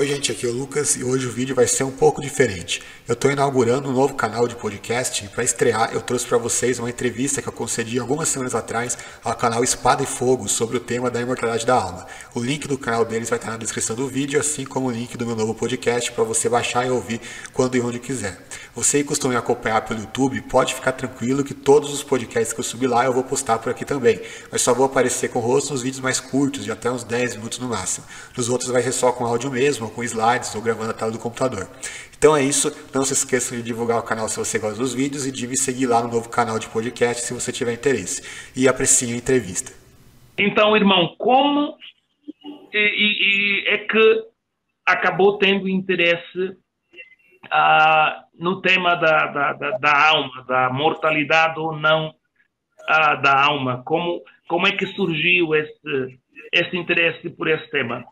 Oi gente, aqui é o Lucas e hoje o vídeo vai ser um pouco diferente. Eu estou inaugurando um novo canal de podcast e para estrear eu trouxe para vocês uma entrevista que eu concedi algumas semanas atrás ao canal Espada e Fogo sobre o tema da imortalidade da alma. O link do canal deles vai estar na descrição do vídeo, assim como o link do meu novo podcast para você baixar e ouvir quando e onde quiser. Você que costuma me acompanhar pelo YouTube, pode ficar tranquilo que todos os podcasts que eu subir lá eu vou postar por aqui também, mas só vou aparecer com o rosto nos vídeos mais curtos, de até uns 10 minutos no máximo. Nos outros vai ser só com áudio mesmo, ou com slides, ou gravando a tela do computador. Então é isso, não se esqueçam de divulgar o canal se você gosta dos vídeos e de me seguir lá no novo canal de podcast se você tiver interesse. E aprecie a entrevista. Então, irmão, como é que acabou tendo interesse no tema da alma, da mortalidade ou não da alma? Como é que surgiu esse interesse por esse tema?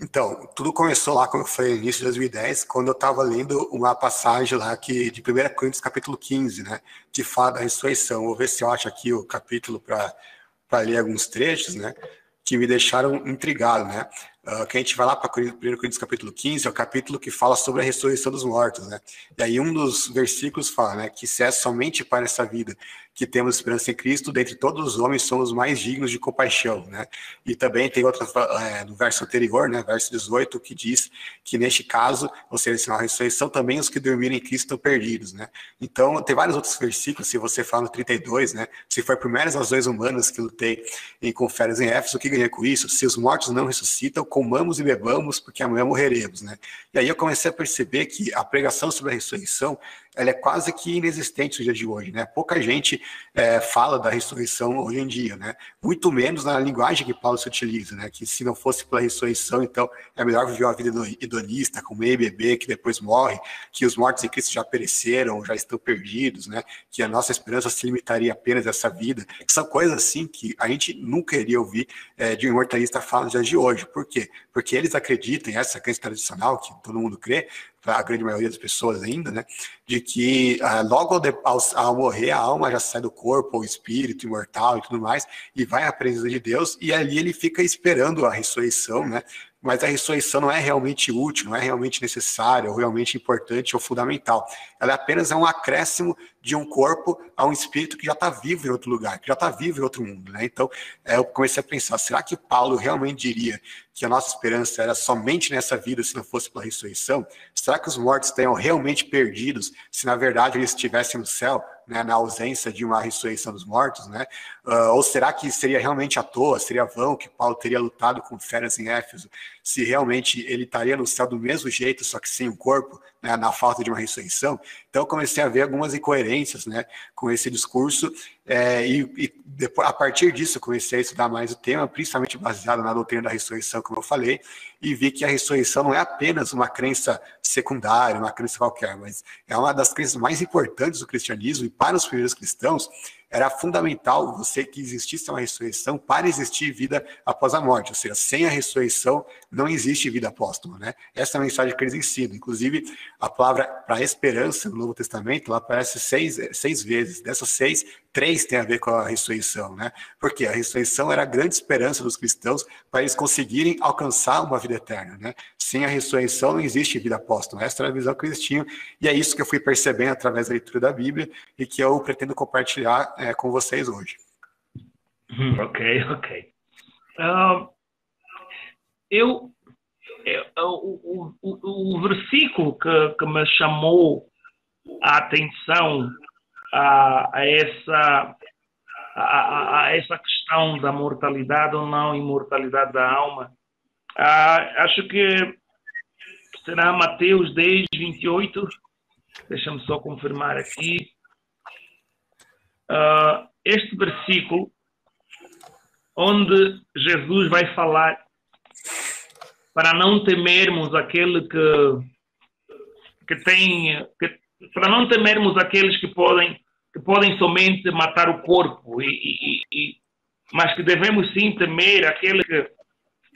Então, tudo começou lá, como eu falei, no início de 2010, quando eu estava lendo uma passagem lá de 1 Coríntios, capítulo 15, né, que fala da ressurreição. Vou ver se eu acho aqui o capítulo para ler alguns trechos, né, que me deixaram intrigado, né. Que a gente vai lá para 1 Coríntios, capítulo 15, é o capítulo que fala sobre a ressurreição dos mortos, né. E aí um dos versículos fala, né, que se é somente para essa vida que temos esperança em Cristo, dentre todos os homens somos mais dignos de compaixão, né? E também tem outra, no verso anterior, né, verso 18, que diz que neste caso, ou seja, na ressurreição, também os que dormiram em Cristo estão perdidos, né? Então, tem vários outros versículos, se você fala no 32, né, se foi por meras razões humanas que lutei em conférias em Éfeso, o que ganhei com isso? Se os mortos não ressuscitam, comamos e bebamos, porque amanhã morreremos, né? E aí eu comecei a perceber que a pregação sobre a ressurreição, ela é quase que inexistente no dia de hoje, né? Pouca gente fala da ressurreição hoje em dia, né? Muito menos na linguagem que Paulo se utiliza, né? Que se não fosse pela ressurreição, então é melhor viver uma vida hedonista, comer e beber, que depois morre, que os mortos em Cristo já pereceram, já estão perdidos, né? Que a nossa esperança se limitaria apenas a essa vida. São coisas assim que a gente nunca iria ouvir de um imortalista falar nos dias de hoje. Por quê? Porque eles acreditam, essa crença tradicional que todo mundo crê, a grande maioria das pessoas ainda, né, de que logo ao morrer a alma já sai do corpo, o espírito imortal e tudo mais, e vai à presença de Deus, e ali ele fica esperando a ressurreição, né, mas a ressurreição não é realmente útil, não é realmente necessária, ou realmente importante, ou fundamental. Ela apenas é um acréscimo de um corpo a um espírito que já está vivo em outro lugar, que já está vivo em outro mundo, né? Então, eu comecei a pensar, será que Paulo realmente diria que a nossa esperança era somente nessa vida se não fosse pela ressurreição? Será que os mortos estariam realmente perdidos se, na verdade, eles estivessem no céu, né, na ausência de uma ressurreição dos mortos, né? Ou será que seria realmente à toa, seria vão que Paulo teria lutado com feras em Éfeso, se realmente ele estaria no céu do mesmo jeito, só que sem o corpo, né, na falta de uma ressurreição? Então eu comecei a ver algumas incoerências, né, com esse discurso, e depois, a partir disso eu comecei a estudar mais o tema, principalmente baseado na doutrina da ressurreição, como eu falei, e vi que a ressurreição não é apenas uma crença secundária, uma crença qualquer, mas é uma das crenças mais importantes do cristianismo, e para os primeiros cristãos, era fundamental você que existisse uma ressurreição para existir vida após a morte, ou seja, sem a ressurreição não existe vida apóstoma, né? Essa é a mensagem que eles ensinam, inclusive a palavra para esperança no Novo Testamento, ela aparece seis vezes, dessas 6, 3 tem a ver com a ressurreição, né? Porque a ressurreição era a grande esperança dos cristãos para eles conseguirem alcançar uma vida eterna, né? Sem a ressurreição não existe vida apóstoma, essa era a visão que eles tinham, e é isso que eu fui percebendo através da leitura da Bíblia e que eu pretendo compartilhar com vocês hoje. Ok. O versículo que me chamou a atenção a essa questão da mortalidade ou não imortalidade da alma, acho que será Mateus 10, 28, deixa-me só confirmar aqui. Este versículo onde Jesus vai falar para não temermos aquele para não temermos aqueles que podem somente matar o corpo, mas que devemos sim temer aquele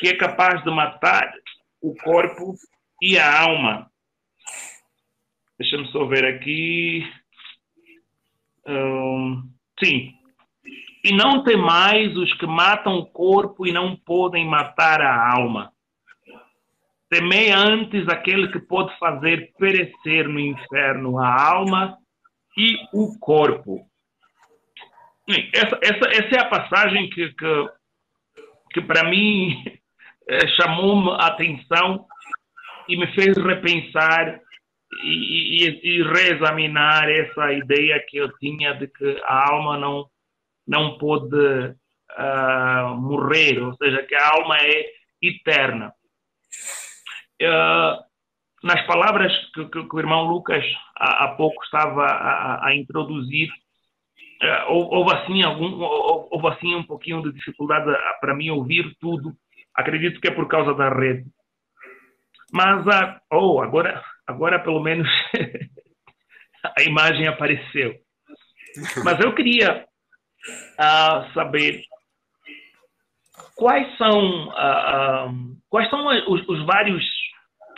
que é capaz de matar o corpo e a alma. Deixa-me só ver aqui. Sim. E não temais os que matam o corpo e não podem matar a alma. Temei antes aquele que pode fazer perecer no inferno a alma e o corpo. Essa é a passagem que para mim chamou-me a atenção e me fez repensar e reexaminar essa ideia que eu tinha de que a alma não pode morrer, ou seja, que a alma é eterna. Nas palavras que o irmão Lucas há pouco estava a introduzir, houve assim um pouquinho de dificuldade para mim ouvir tudo. Acredito que é por causa da rede. Mas agora pelo menos a imagem apareceu. Mas eu queria saber quais são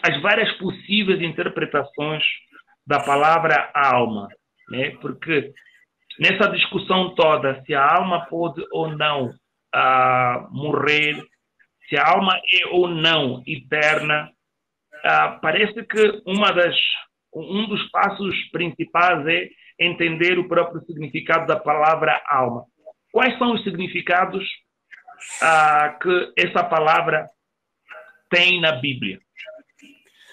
as várias possíveis interpretações da palavra alma, né? Porque nessa discussão toda, se a alma pode ou não morrer, se a alma é ou não eterna, parece que um dos passos principais é entender o próprio significado da palavra alma. Quais são os significados que essa palavra tem na Bíblia?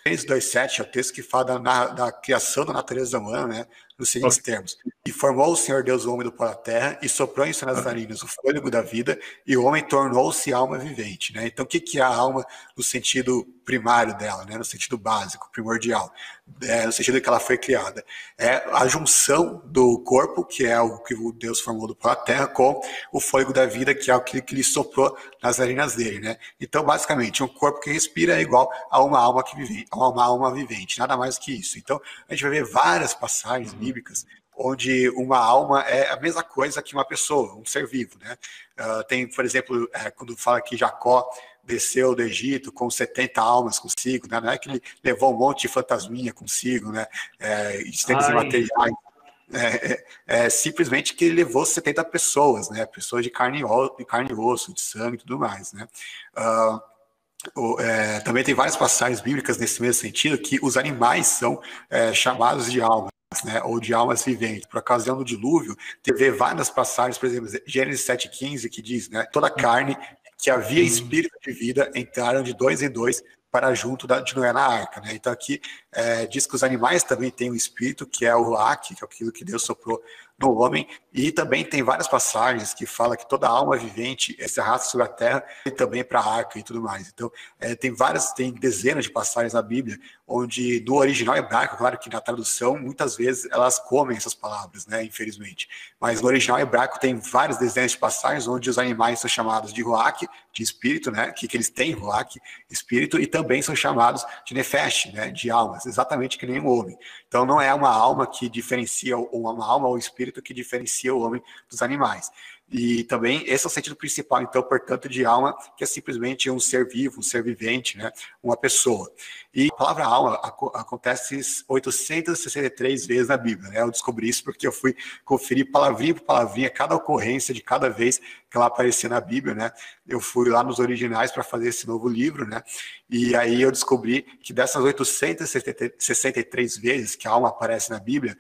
Gênesis 2:7 é o texto que fala da criação da natureza humana, né? Nos seguintes termos. E formou o Senhor Deus o homem do pó da terra e soprou em suas narinas o fôlego da vida e o homem tornou-se alma vivente, né? Então, o que é a alma no sentido primário dela, né? No sentido básico, primordial, no sentido que ela foi criada? É a junção do corpo, que é o que Deus formou do pó da terra, com o fôlego da vida, que é o que ele soprou nas narinas dele, né? Então, basicamente, um corpo que respira é igual a uma alma que vive, a uma alma vivente, nada mais que isso. Então, a gente vai ver várias passagens bíblicas, onde uma alma é a mesma coisa que uma pessoa, um ser vivo, né? Tem, por exemplo, quando fala que Jacó desceu do Egito com 70 almas consigo, né? Não é que ele levou um monte de fantasminha consigo, né? Itens imateriais. Simplesmente que ele levou 70 pessoas, né? Pessoas de carne e osso, de sangue e tudo mais, né? Também tem várias passagens bíblicas nesse mesmo sentido, que os animais são chamados de almas, né, ou de almas viventes. Por ocasião do dilúvio, teve várias passagens, por exemplo, Gênesis 7:15, que diz, né, toda carne que havia espírito de vida entraram de dois em dois para junto de Noé na arca, né? Então aqui diz que os animais também têm um espírito, que é o ruach, que é aquilo que Deus soprou no homem, e também tem várias passagens que fala que toda alma vivente se arrasta sobre a terra e também para a arca e tudo mais. Então, tem dezenas de passagens na Bíblia, onde no original hebraico, claro que na tradução, muitas vezes elas comem essas palavras, né, infelizmente. Mas no original hebraico tem várias dezenas de passagens onde os animais são chamados de ruach, de espírito, né, que eles têm ruach, espírito, e também são chamados de nefesh, né, de almas, exatamente que nem o homem. Então, não é uma alma que diferencia, ou uma alma ou espírito que diferencia o homem dos animais. E também esse é o sentido principal, então, portanto, de alma, que é simplesmente um ser vivo, um ser vivente, né? Uma pessoa. E a palavra alma acontece 863 vezes na Bíblia, né? Eu descobri isso porque eu fui conferir palavrinha por palavrinha cada ocorrência de cada vez que ela aparecia na Bíblia, né? Eu fui lá nos originais para fazer esse novo livro, né? E aí eu descobri que dessas 863 vezes que a alma aparece na Bíblia,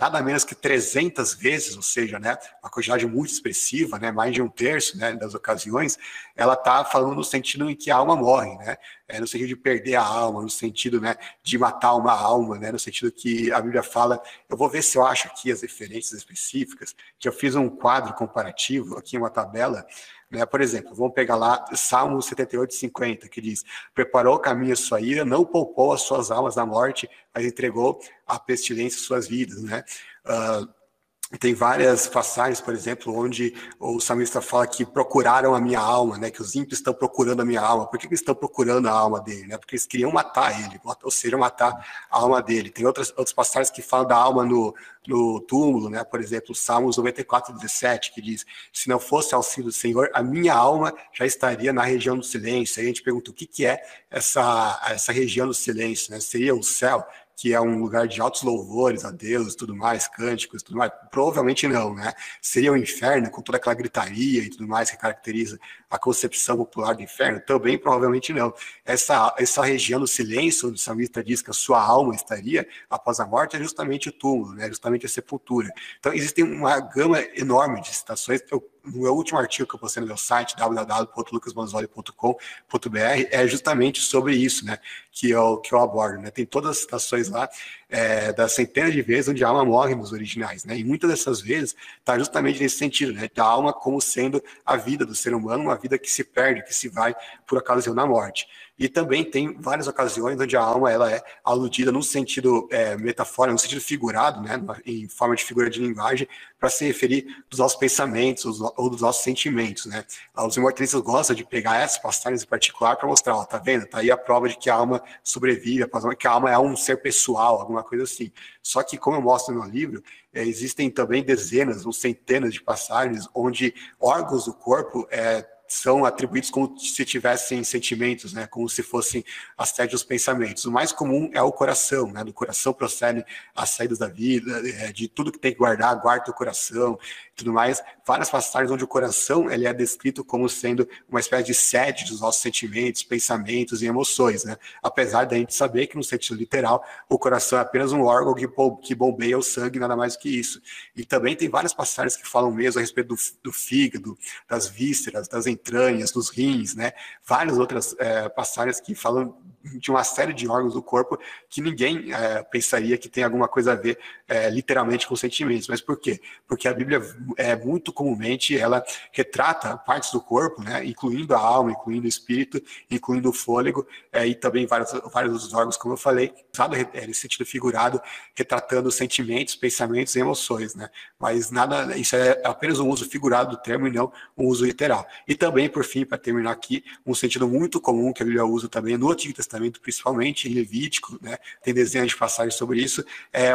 nada menos que 300 vezes, ou seja, né, uma quantidade muito expressiva, né, mais de um terço, né, das ocasiões, ela está falando no sentido em que a alma morre, né? No sentido de perder a alma, no sentido, né, de matar uma alma, né, no sentido que a Bíblia fala. Eu vou ver se eu acho aqui as referências específicas, que eu fiz um quadro comparativo, aqui uma tabela, né, por exemplo, vamos pegar lá Salmo 78:50, que diz: preparou o caminho à sua ira, não poupou as suas almas da morte, mas entregou à pestilência suas vidas, né? Tem várias passagens, por exemplo, onde o salmista fala que procuraram a minha alma, né? Que os ímpios estão procurando a minha alma. Por que eles estão procurando a alma dele, né? Porque eles queriam matar ele, ou seja, matar a alma dele. Tem outras passagens que falam da alma no túmulo, né? Por exemplo, Salmos 94:17, que diz: se não fosse auxílio do Senhor, a minha alma já estaria na região do silêncio. Aí a gente pergunta o que é essa região do silêncio, né? Seria o céu? que é um lugar de altos louvores a Deus, tudo mais, cânticos, tudo mais? Provavelmente não, né? Seria um inferno com toda aquela gritaria e tudo mais que caracteriza a concepção popular do inferno? Também provavelmente não. Essa região do silêncio, onde o salmista diz que a sua alma estaria após a morte, é justamente o túmulo, né? Justamente a sepultura. Então, existem uma gama enorme de citações. No meu último artigo que eu postei no meu site, www.lucasbanzoli.com.br, é justamente sobre isso, né, que eu abordo, né? Tem todas as citações lá, das centenas de vezes onde a alma morre nos originais, né? E muitas dessas vezes está justamente nesse sentido, né, da alma como sendo a vida do ser humano, uma vida que se perde, que se vai por ocasião da morte. E também tem várias ocasiões onde a alma ela é aludida num sentido metafórico, num sentido figurado, né, em forma de figura de linguagem, para se referir dos nossos pensamentos ou dos nossos sentimentos, né? Os imortalistas gostam de pegar essas passagens em particular para mostrar, ó, tá vendo? Tá aí a prova de que a alma sobrevive, que a alma é um ser pessoal, alguma coisa assim. Só que, como eu mostro no meu livro, existem também dezenas ou centenas de passagens onde órgãos do corpo são atribuídos como se tivessem sentimentos, né, como se fossem a sede dos pensamentos. O mais comum é o coração, né, do coração procedem as saídas da vida, de tudo que tem que guardar, guarda o coração, tudo mais. Várias passagens onde o coração ele é descrito como sendo uma espécie de sede dos nossos sentimentos, pensamentos e emoções, né, apesar da gente saber que no sentido literal o coração é apenas um órgão que bombeia o sangue, nada mais do que isso. E também tem várias passagens que falam mesmo a respeito do fígado, das vísceras, das entranhas, dos rins, né? Várias outras passagens que falam de uma série de órgãos do corpo que ninguém pensaria que tem alguma coisa a ver literalmente com sentimentos. Mas por quê? Porque a Bíblia muito comumente ela retrata partes do corpo, né? Incluindo a alma, incluindo o espírito, incluindo o fôlego e também vários outros órgãos, como eu falei, usado nesse sentido figurado, retratando sentimentos, pensamentos e emoções, né? Mas nada, isso é apenas um uso figurado do termo e não um uso literal. E também, por fim, para terminar aqui, um sentido muito comum que a Bíblia usa também no Antigo Testamento, principalmente em Levítico, né? Tem dezenas de passagens sobre isso,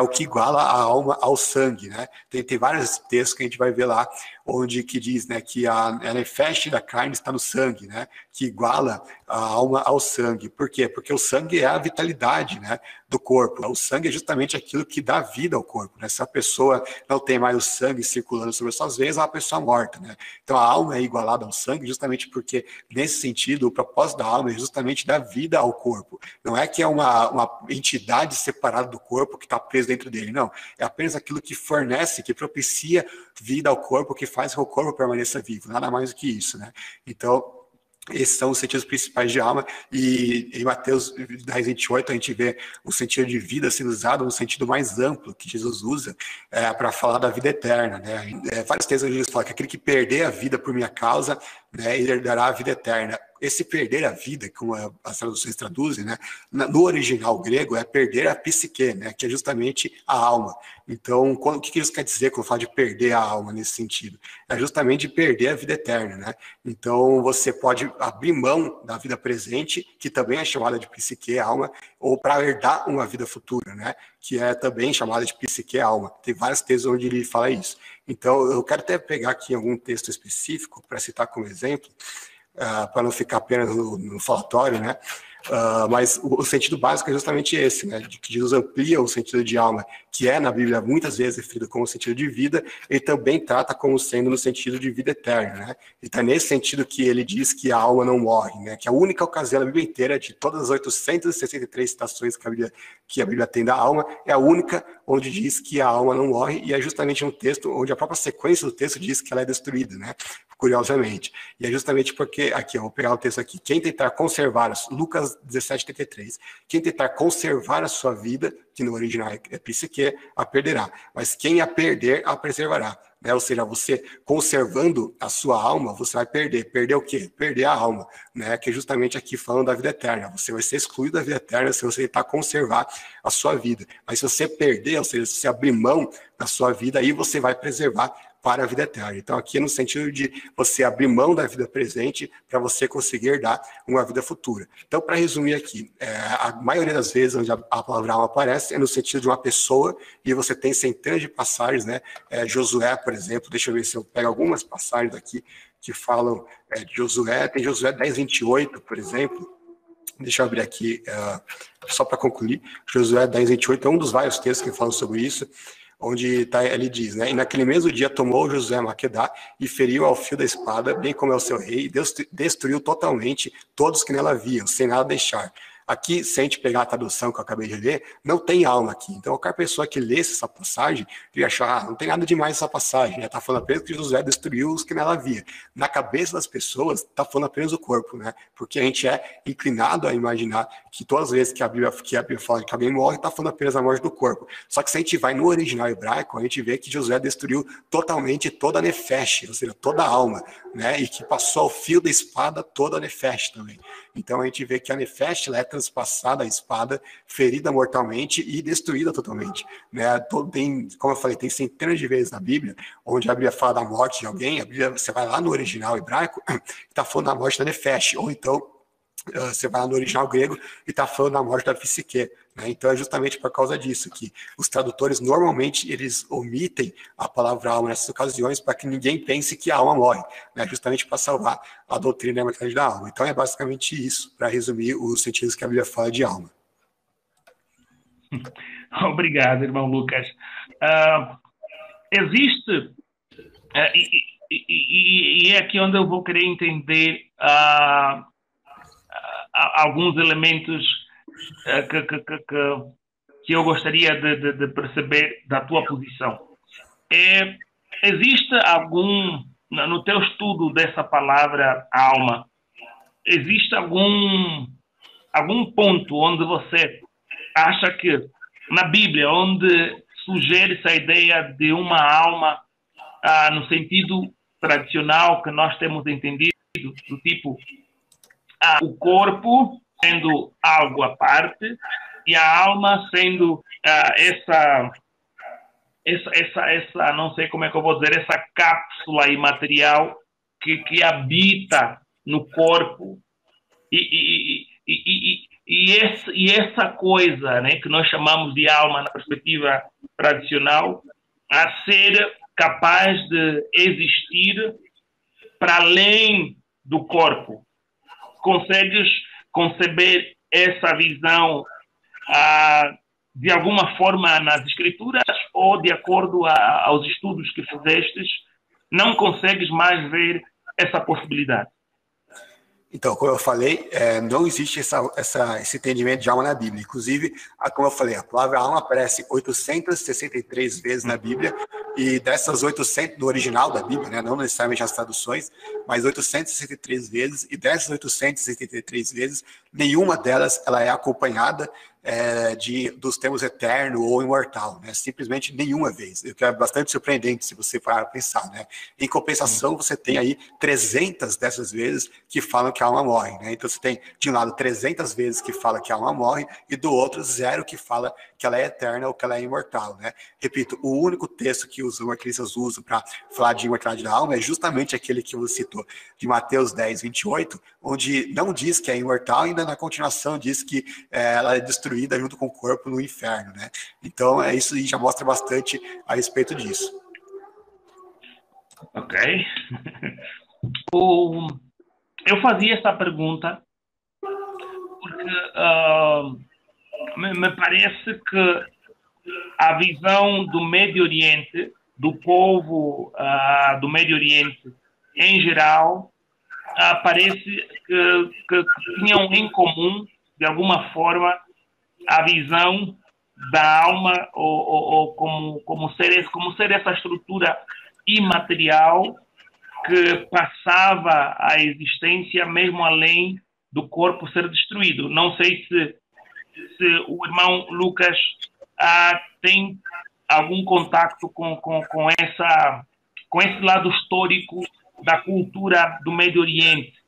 o que iguala a alma ao sangue, né? Tem vários textos que a gente vai ver lá, onde que diz, né, que a nefesh da carne está no sangue, né? Que iguala a alma ao sangue. Por quê? Porque o sangue é a vitalidade, né, do corpo. O sangue é justamente aquilo que dá vida ao corpo, né? Se a pessoa não tem mais o sangue circulando sobre as suas veias, é uma pessoa morta, né? Então a alma é igualada ao sangue justamente porque, nesse sentido, o propósito da alma é justamente dar vida ao corpo. Não é que é uma entidade separada do corpo que está presa dentro dele, não. É apenas aquilo que fornece, que propicia vida ao corpo, que faz que o corpo permaneça vivo, nada mais do que isso, né? Então, esses são os sentidos principais de alma, e em Mateus 10:28 a gente vê o sentido de vida sendo usado no sentido mais amplo que Jesus usa para falar da vida eterna, né? Vários textos onde Jesus fala que aquele que perder a vida por minha causa, né, ele herdará a vida eterna. Esse perder a vida, como as traduções traduzem, né, no original grego é perder a psique, né, que é justamente a alma. Então, o que isso quer dizer quando fala de perder a alma nesse sentido? É justamente de perder a vida eterna, né? Então, você pode abrir mão da vida presente, que também é chamada de psique, alma, ou para herdar uma vida futura, né, que é também chamada de psique, alma. Tem vários textos onde ele fala isso. Então, eu quero até pegar aqui algum texto específico para citar como exemplo, para não ficar apenas no falatório, né? Mas o sentido básico é justamente esse, né? De que Jesus amplia o sentido de alma, que é na Bíblia muitas vezes referido como sentido de vida, ele também trata como sendo no sentido de vida eterna, né? Então, nesse sentido que ele diz que a alma não morre, né? Que a única ocasião na Bíblia inteira, de todas as 863 citações que a Bíblia tem da alma, é a única onde diz que a alma não morre, e é justamente um texto onde a própria sequência do texto diz que ela é destruída, né? Curiosamente. E é justamente porque, aqui, eu vou pegar o texto aqui, quem tentar conservar, Lucas 17:33, quem tentar conservar a sua vida, que no original é psique, a perderá, mas quem a perder, a preservará, né? Ou seja, você conservando a sua alma, você vai perder. Perder o quê? Perder a alma, né? Que justamente aqui falando da vida eterna, você vai ser excluído da vida eterna se você tentar conservar a sua vida, mas se você perder, ou seja, se você abrir mão da sua vida, aí você vai preservar para a vida eterna. Então, aqui é no sentido de você abrir mão da vida presente para você conseguir herdar uma vida futura. Então, para resumir aqui, a maioria das vezes onde a palavra alma aparece é no sentido de uma pessoa, e você tem centenas de passagens, né? Josué, por exemplo, deixa eu ver se eu pego algumas passagens aqui que falam de Josué. Tem Josué 10:28, por exemplo, Deixa eu abrir aqui, só para concluir, Josué 10:28 é um dos vários textos que falam sobre isso, onde ele diz, né? E naquele mesmo dia tomou Josué Maquedá e feriu ao fio da espada, bem como ao seu rei, e Deus destruiu totalmente todos que nela haviam, sem nada deixar. Aqui, se a gente pegar a tradução que eu acabei de ler, não tem alma aqui. Então, qualquer pessoa que lesse essa passagem, ia achar, não tem nada demais essa passagem. Está falando apenas que Josué destruiu os que nela havia. Na cabeça das pessoas, está falando apenas o corpo, né? Porque a gente é inclinado a imaginar que todas as vezes que a Bíblia fala que alguém morre, está falando apenas a morte do corpo. Só que se a gente vai no original hebraico, a gente vê que Josué destruiu totalmente toda a nefesh, ou seja, toda a alma, né? E que passou ao fio da espada toda a nefesh também. Então, a gente vê que a nefesh, ela é transpassada a espada, ferida mortalmente e destruída totalmente, né? Tem, como eu falei, tem centenas de vezes na Bíblia, onde a Bíblia fala da morte de alguém, a Bíblia, você vai lá no original hebraico, está falando da morte da nefesh, ou então você vai lá no original grego e está falando da morte da psique, né? Então é justamente por causa disso que os tradutores normalmente eles omitem a palavra alma nessas ocasiões para que ninguém pense que a alma morre, né? Justamente para salvar a doutrina e a mortalidade da alma. Então é basicamente isso, para resumir os sentidos que a Bíblia fala de alma. Obrigado, irmão Lucas. Existe, e é aqui onde eu vou querer entender alguns elementos que eu gostaria de perceber da tua posição. Existe algum, no teu estudo dessa palavra alma, existe algum ponto onde você acha que, na Bíblia, onde sugere-se a ideia de uma alma no sentido tradicional que nós temos entendido, do tipo o corpo sendo algo à parte e a alma sendo essa não sei como é que eu vou dizer, essa cápsula imaterial que habita no corpo e essa coisa, né, que nós chamamos de alma na perspectiva tradicional, a ser capaz de existir para além do corpo. Consegues conceber essa visão de alguma forma nas escrituras, ou de acordo aos estudos que fizestes, não consegues mais ver essa possibilidade? Então, como eu falei, não existe esse entendimento de alma na Bíblia. Inclusive, como eu falei, a palavra alma aparece 863 vezes na Bíblia, e dessas 800, no original da Bíblia, né, não necessariamente as traduções, mas 863 vezes, e dessas 863 vezes, nenhuma delas ela é acompanhada dos termos eterno ou imortal, né? Simplesmente nenhuma vez, o que é bastante surpreendente se você parar para pensar, né? Em compensação, você tem aí 300 dessas vezes que falam que a alma morre, né? Então você tem, de um lado, 300 vezes que fala que a alma morre, e do outro, 0 que fala que ela é eterna ou que ela é imortal, né? Repito, o único texto que os marxistas usam para falar de imortalidade da alma é justamente aquele que você citou, de Mateus 10:28, onde não diz que é imortal, ainda na continuação diz que ela é destruída junto com o corpo no inferno, né? Então, isso já mostra bastante a respeito disso. Ok. Eu fazia essa pergunta porque me parece que a visão do Médio Oriente, do povo do Médio Oriente em geral, parece que tinham em comum, de alguma forma, a visão da alma ou como ser essa estrutura imaterial que passava a existência mesmo além do corpo ser destruído. Não sei se o irmão Lucas tem algum contato com esse lado histórico da cultura do Médio Oriente.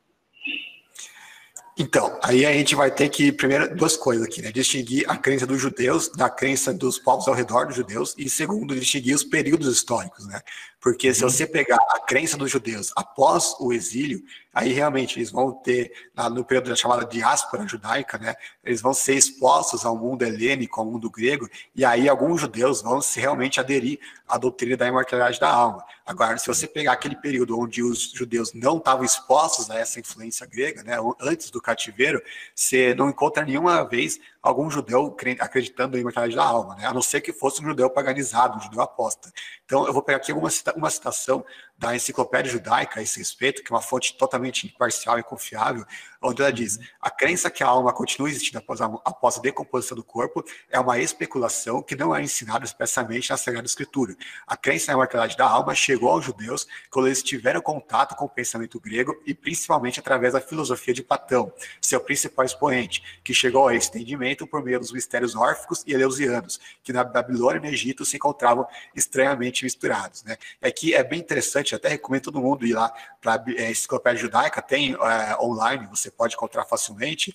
Então, aí a gente vai ter que, primeiro, duas coisas aqui, né? Distinguir a crença dos judeus da crença dos povos ao redor dos judeus e, segundo, distinguir os períodos históricos, né? Porque se você pegar a crença dos judeus após o exílio, aí realmente eles vão ter, no período da chamada diáspora judaica, né, eles vão ser expostos ao mundo helênico, ao mundo grego, e aí alguns judeus vão se realmente aderir à doutrina da imortalidade da alma. Agora, se você pegar aquele período onde os judeus não estavam expostos a essa influência grega, né, antes do cativeiro, você não encontra nenhuma vez algum judeu acreditando na imortalidade da alma, né, a não ser que fosse um judeu paganizado, um judeu apóstata. Então, eu vou pegar aqui uma citação da Enciclopédia Judaica a esse respeito, que é uma fonte totalmente imparcial e confiável, onde ela diz: a crença que a alma continua existindo após a decomposição do corpo é uma especulação que não é ensinada expressamente na Sagrada Escritura. A crença na imortalidade da alma chegou aos judeus quando eles tiveram contato com o pensamento grego e principalmente através da filosofia de Platão, seu principal expoente, que chegou ao entendimento por meio dos mistérios órficos e eleusianos, que na Babilônia e no Egito se encontravam estranhamente misturados, né? Aqui é bem interessante, até recomendo todo mundo ir lá para a Enciclopédia Judaica, tem online, você pode encontrar facilmente,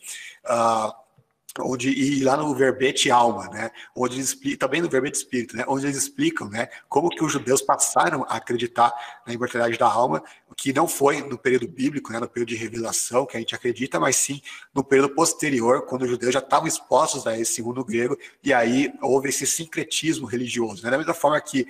e lá no verbete alma, né, onde eles explicam, também no verbete espírito, né, onde eles explicam, né, como que os judeus passaram a acreditar na imortalidade da alma, que não foi no período bíblico, né, no período de revelação que a gente acredita, mas sim no período posterior, quando os judeus já estavam expostos a esse mundo grego, e aí houve esse sincretismo religioso, né, da mesma forma que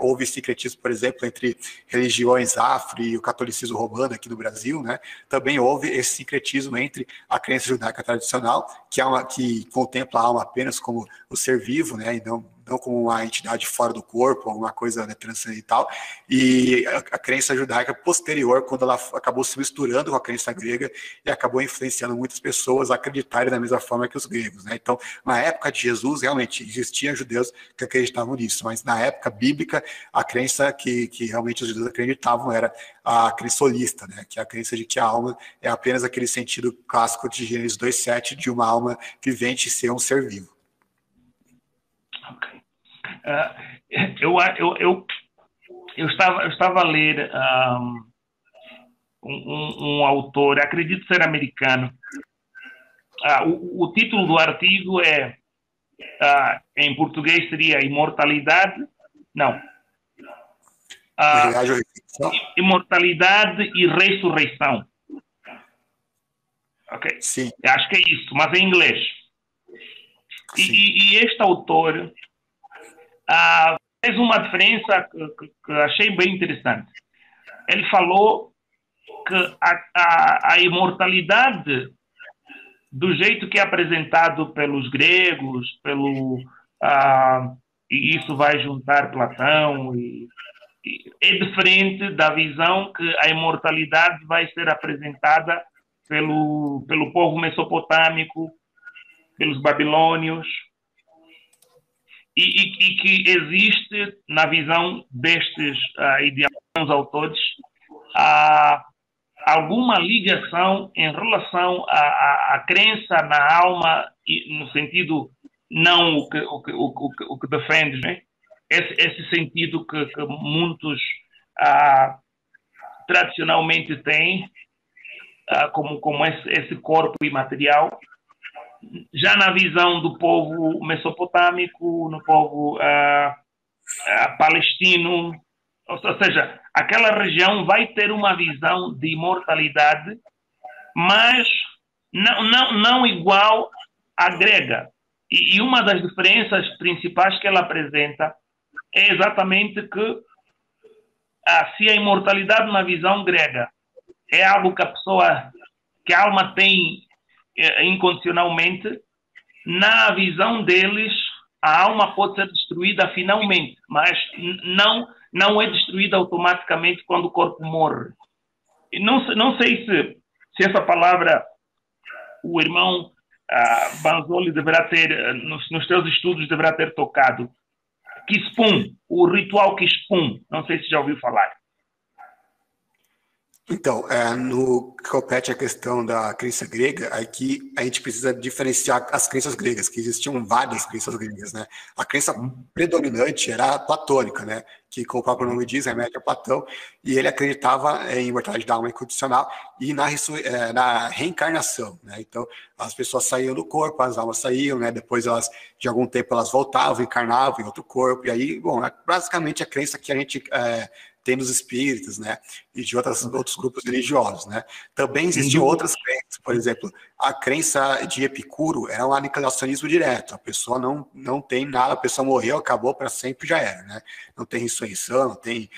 houve sincretismo, por exemplo, entre religiões afro e o catolicismo romano aqui no Brasil, né, também houve esse sincretismo entre a crença judaica tradicional, que é que contempla a alma apenas como o ser vivo, né, e não como uma entidade fora do corpo, alguma coisa, né, transcendental, e a crença judaica posterior, quando ela acabou se misturando com a crença grega e acabou influenciando muitas pessoas a acreditarem da mesma forma que os gregos, né? Então, na época de Jesus, realmente existiam judeus que acreditavam nisso, mas na época bíblica, a crença que realmente os judeus acreditavam era a crença holista, né, que é a crença de que a alma é apenas aquele sentido clássico de Gênesis 2:7, de uma alma vivente ser um ser vivo. Ok. Eu estava a ler um autor, acredito ser americano. O título do artigo é, em português seria Imortalidade, não. Imortalidade e Ressurreição. Ok? Sim. Acho que é isso, mas em inglês. E este autor fez uma diferença que achei bem interessante. Ele falou que a imortalidade, do jeito que é apresentado pelos gregos, e isso vai juntar Platão, é diferente da visão que a imortalidade vai ser apresentada pelo povo mesopotâmico, pelos babilônios, e que existe, na visão destes e de alguns autores, alguma ligação em relação à crença na alma, no sentido não o que defende, né? Esse sentido que muitos tradicionalmente têm, como esse corpo imaterial. Já na visão do povo mesopotâmico, no povo palestino, ou seja, aquela região vai ter uma visão de imortalidade, mas não igual à grega. E uma das diferenças principais que ela apresenta é exatamente que se a imortalidade na visão grega é algo que a alma tem incondicionalmente, na visão deles, a alma pode ser destruída finalmente, mas não é destruída automaticamente quando o corpo morre. Não sei se essa palavra o irmão Banzoli deverá ter, nos seus estudos, deverá ter tocado. Kispum, o ritual Kispum, não sei se já ouviu falar. Então, no que compete a questão da crença grega, aqui a gente precisa diferenciar as crenças gregas, que existiam várias crenças gregas, né? A crença predominante era a platônica, né? Que, como o próprio nome diz, remete a Platão, e ele acreditava em imortalidade da alma incondicional e na reencarnação, né? Então, as pessoas saíam do corpo, as almas saíam, né? Depois, de algum tempo, elas voltavam, encarnavam em outro corpo, e aí, bom, é basicamente a crença que a gente... tem nos espíritas, né, e de outros grupos religiosos, né. Também existiam outras crenças, por exemplo, a crença de Epicuro era um aniquilacionismo direto, a pessoa não tem nada, a pessoa morreu, acabou para sempre, já era, né, não tem ressurreição, não tem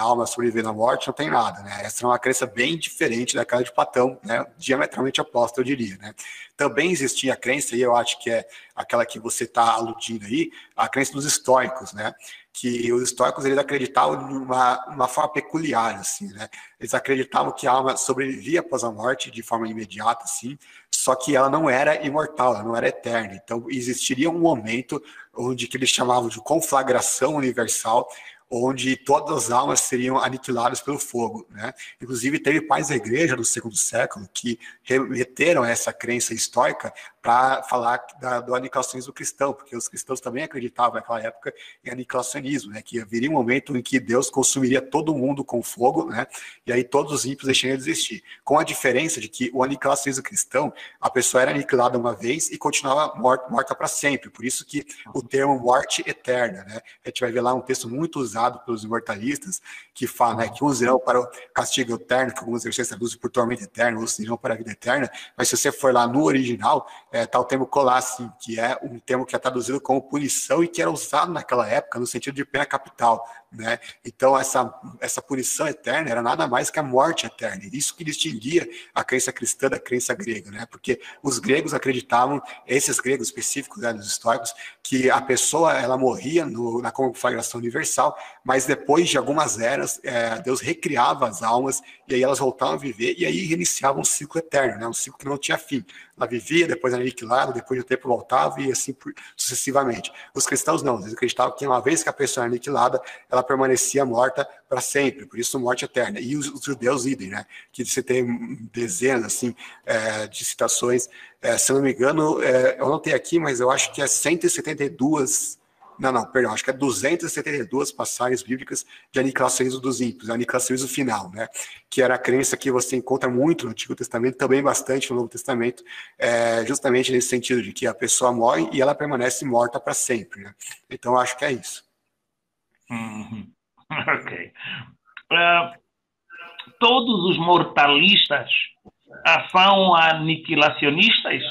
alma sobrevivendo à morte, não tem nada, né, essa é uma crença bem diferente daquela de Platão, né, diametralmente oposta, eu diria, né. Também existia a crença, e eu acho que é aquela que você está aludindo aí, a crença dos estoicos, né, que os estoicos, eles acreditavam de uma forma peculiar, assim, né? Eles acreditavam que a alma sobrevivia após a morte de forma imediata, assim, só que ela não era imortal, ela não era eterna. Então, existiria um momento onde que eles chamavam de conflagração universal, onde todas as almas seriam aniquiladas pelo fogo, né? Inclusive, teve pais da igreja do segundo século que remeteram essa crença estoica para falar do aniquilacionismo cristão, porque os cristãos também acreditavam naquela época em aniquilacionismo, né? Que haveria um momento em que Deus consumiria todo mundo com fogo, né? E aí todos os ímpios deixariam de existir. Com a diferença de que o aniquilacionismo cristão, a pessoa era aniquilada uma vez e continuava morta para sempre. Por isso que o termo morte eterna, né? A gente vai ver lá um texto muito usado pelos imortalistas, que fala, né, que uns irão para o castigo eterno, que alguns versões traduzem por tormento eterno, outros irão para a vida eterna, mas se você for lá no original, está o termo colassin, que é um termo que é traduzido como punição e que era usado naquela época no sentido de pena capital, né? Então, essa punição eterna era nada mais que a morte eterna, e isso que distinguia a crença cristã da crença grega, né? Porque os gregos acreditavam, esses gregos específicos, né, dos históricos, que a pessoa, ela morria na conflagração universal, mas depois de algumas eras, Deus recriava as almas, e aí elas voltavam a viver, e aí reiniciava um ciclo eterno, né? Um ciclo que não tinha fim. Ela vivia, depois era aniquilada, depois de um tempo voltava, e assim sucessivamente. Os cristãos não, eles acreditavam que uma vez que a pessoa era aniquilada, ela permanecia morta para sempre, por isso morte eterna. E os judeus idem, né? Que você tem dezenas, assim, de citações, se não me engano, eu não tenho aqui, mas eu acho que é 172... Não, perdão, acho que é 272 passagens bíblicas de aniquilacionismo dos ímpios, aniquilacionismo final, né? Que era a crença que você encontra muito no Antigo Testamento, também bastante no Novo Testamento, justamente nesse sentido de que a pessoa morre e ela permanece morta para sempre, né? Então, acho que é isso. Ok. Todos os mortalistas são aniquilacionistas?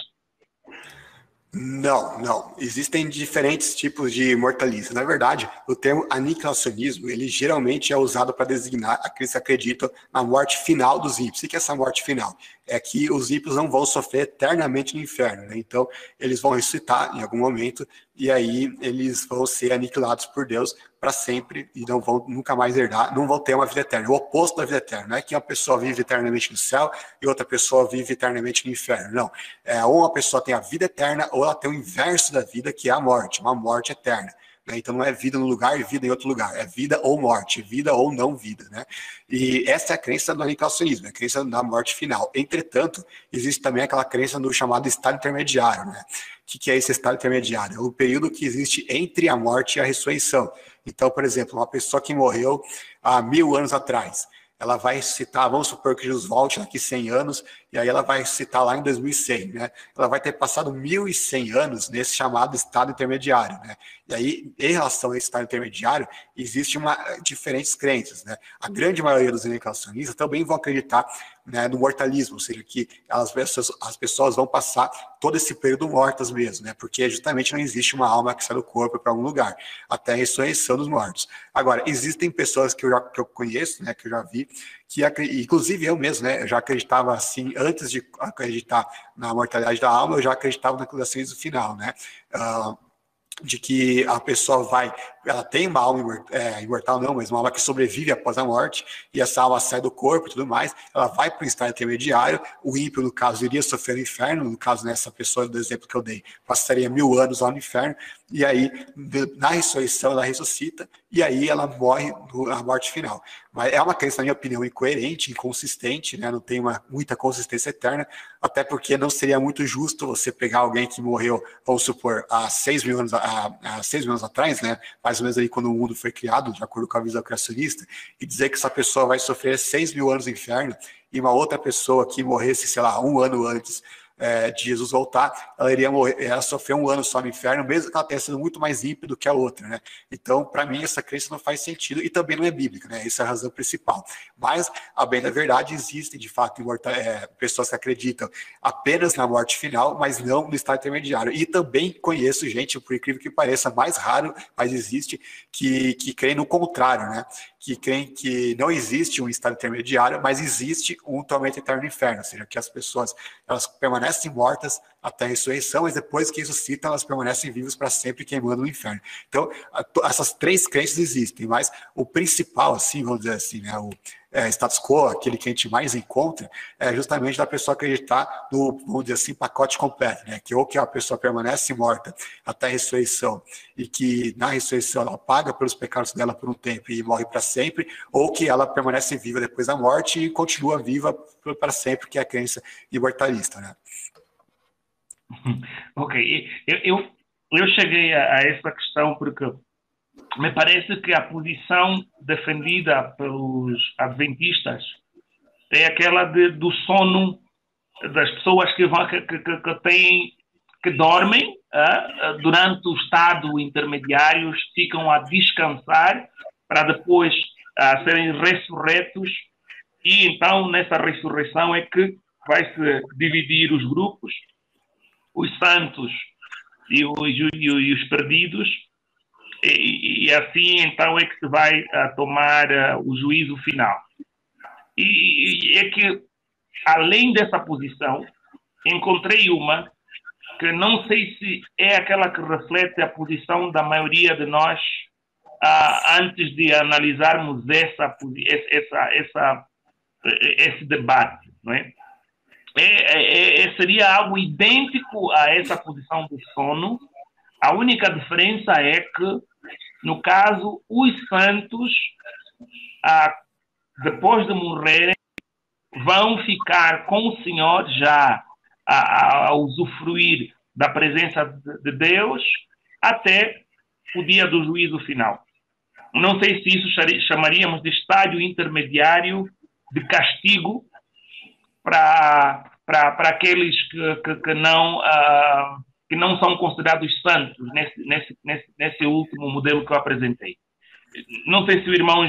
Não. Existem diferentes tipos de mortalistas. Na verdade, o termo aniquilacionismo, ele geralmente é usado para designar aqueles que acreditam na morte final dos ímpios. O que é essa morte final? É que os ímpios não vão sofrer eternamente no inferno, né? Então, eles vão ressuscitar em algum momento, e aí eles vão ser aniquilados por Deus para sempre, e não vão nunca mais herdar, não vão ter uma vida eterna. O oposto da vida eterna, não é que uma pessoa vive eternamente no céu e outra pessoa vive eternamente no inferno, não. Ou uma pessoa tem a vida eterna, ou ela tem o inverso da vida, que é a morte, uma morte eterna. Então não é vida no lugar e vida em outro lugar, é vida ou morte, vida ou não vida, né? E essa é a crença do aniquilacionismo, a crença da morte final. Entretanto, existe também aquela crença do chamado estado intermediário, né? O que é esse estado intermediário? É o período que existe entre a morte e a ressurreição. Então, por exemplo, uma pessoa que morreu há 1000 anos atrás, ela vai ressuscitar, vamos supor que Jesus volte daqui 100 anos, e aí ela vai ressuscitar lá em 2100, né? Ela vai ter passado 1100 anos nesse chamado estado intermediário, né? E aí, em relação a esse estado intermediário, existem diferentes crenças, né? A grande maioria dos aniquilacionistas também vão acreditar, né, no mortalismo, ou seja, que as pessoas vão passar todo esse período mortas mesmo, né, porque justamente não existe uma alma que sai do corpo para algum lugar, até a ressurreição dos mortos. Agora, existem pessoas que eu conheço, né, que eu já vi, que inclusive eu mesmo, né, eu já acreditava assim, antes de acreditar na mortalidade da alma, eu já acreditava na aniquilação final, né, de que a pessoa vai ela tem uma alma imortal, não, mas uma alma que sobrevive após a morte, e essa alma sai do corpo e tudo mais, ela vai para um estado intermediário, o ímpio, no caso, iria sofrer no inferno, no caso, nessa pessoa do exemplo que eu dei, passaria 1000 anos lá no inferno, e aí, na ressurreição, ela ressuscita, e aí ela morre na morte final. Mas é uma crença, na minha opinião, incoerente, inconsistente, né? Não tem muita consistência eterna, até porque não seria muito justo você pegar alguém que morreu, vamos supor, há 6 mil anos atrás, né? Mais ou menos aí quando o mundo foi criado, de acordo com a visão criacionista, e dizer que essa pessoa vai sofrer 6 mil anos no inferno, e uma outra pessoa que morresse, sei lá, 1 ano antes de Jesus voltar, ela iria morrer, ela sofreu 1 ano só no inferno, mesmo que ela tenha sido muito mais ímpia do que a outra, né? Então, para mim, essa crença não faz sentido e também não é bíblica, né? Essa é a razão principal. Mas, a bem da verdade, existem, de fato, pessoas que acreditam apenas na morte final, mas não no estado intermediário. E também conheço gente, por incrível que pareça, mais raro, mas existe, que creem no contrário, né? Que creem que não existe um estado intermediário, mas existe um tormento eterno no inferno, ou seja, que as pessoas elas permanecem mortas até a ressurreição, mas depois que ressuscitam, elas permanecem vivas para sempre queimando no inferno. Então, essas 3 crenças existem, mas o principal, assim, vamos dizer assim, né, status quo, aquele que a gente mais encontra, é justamente da pessoa acreditar no, vamos dizer assim, pacote completo, né? Que ou que a pessoa permanece morta até a ressurreição e que na ressurreição ela paga pelos pecados dela por um tempo e morre para sempre, ou que ela permanece viva depois da morte e continua viva para sempre, que é a crença imortalista, né? Ok, eu cheguei a essa questão porque me parece que a posição defendida pelos adventistas é aquela do sono das pessoas que dormem durante o estado intermediário, ficam a descansar para depois serem ressurretos, e então nessa ressurreição é que vai-se dividir os grupos, os santos e os perdidos, e assim então é que se vai tomar o juízo final. E é que, além dessa posição, encontrei uma que não sei se é aquela que reflete a posição da maioria de nós, antes de analisarmos esse debate, não é? Seria algo idêntico a essa posição do sono. A única diferença é que, no caso, os santos, depois de morrerem, vão ficar com o Senhor já a usufruir da presença de Deus até o dia do juízo final. Não sei se isso chamaríamos de estágio intermediário de castigo para aqueles que não são considerados santos nesse último modelo que eu apresentei. Não sei se o irmão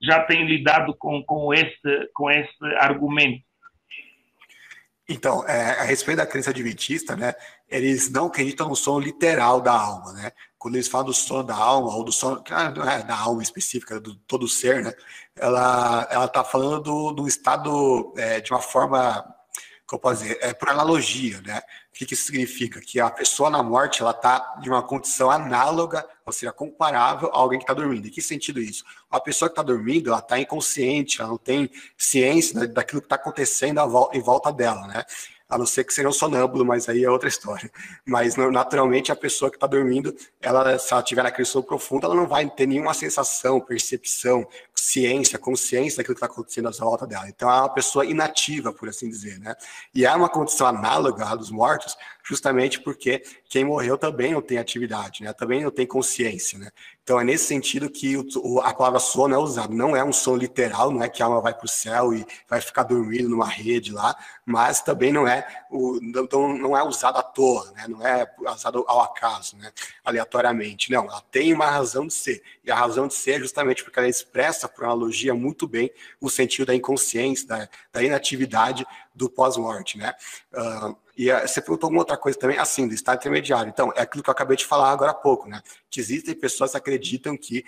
já tem lidado com esse argumento. Então, a respeito da crença adventista, né, eles não acreditam no sono literal da alma, né? Quando eles falam do sono da alma, ou do sono, não é da alma específica, do todo ser, né? Ela tá falando do estado de uma forma, que eu posso dizer, por analogia, né? O que isso significa? Que a pessoa na morte, ela tá em uma condição análoga, ou seja, comparável a alguém que está dormindo. Em que sentido isso? A pessoa que está dormindo, ela está inconsciente, ela não tem ciência daquilo que está acontecendo em volta dela, né? A não ser que seja um sonâmbulo, mas aí é outra história. Mas, naturalmente, a pessoa que está dormindo, se ela estiver naquele sono profundo, ela não vai ter nenhuma sensação, percepção, ciência, consciência daquilo que está acontecendo à volta dela. Então, é uma pessoa inativa, por assim dizer, né? E é uma condição análoga à dos mortos, justamente porque quem morreu também não tem atividade, né? Também não tem consciência, né? Então, é nesse sentido que a palavra sono é usada. Não é um sono literal, não é que a alma vai para o céu e vai ficar dormindo numa rede lá, mas também não é usada à toa, né? Não é usada ao acaso, né? Aleatoriamente. Não, ela tem uma razão de ser. E a razão de ser é justamente porque ela expressa, por analogia, muito bem o sentido da inconsciência, da inatividade do pós-morte, né? E você perguntou alguma outra coisa também, assim, do estado intermediário. Então, é aquilo que eu acabei de falar agora há pouco, né? Que existem pessoas que acreditam que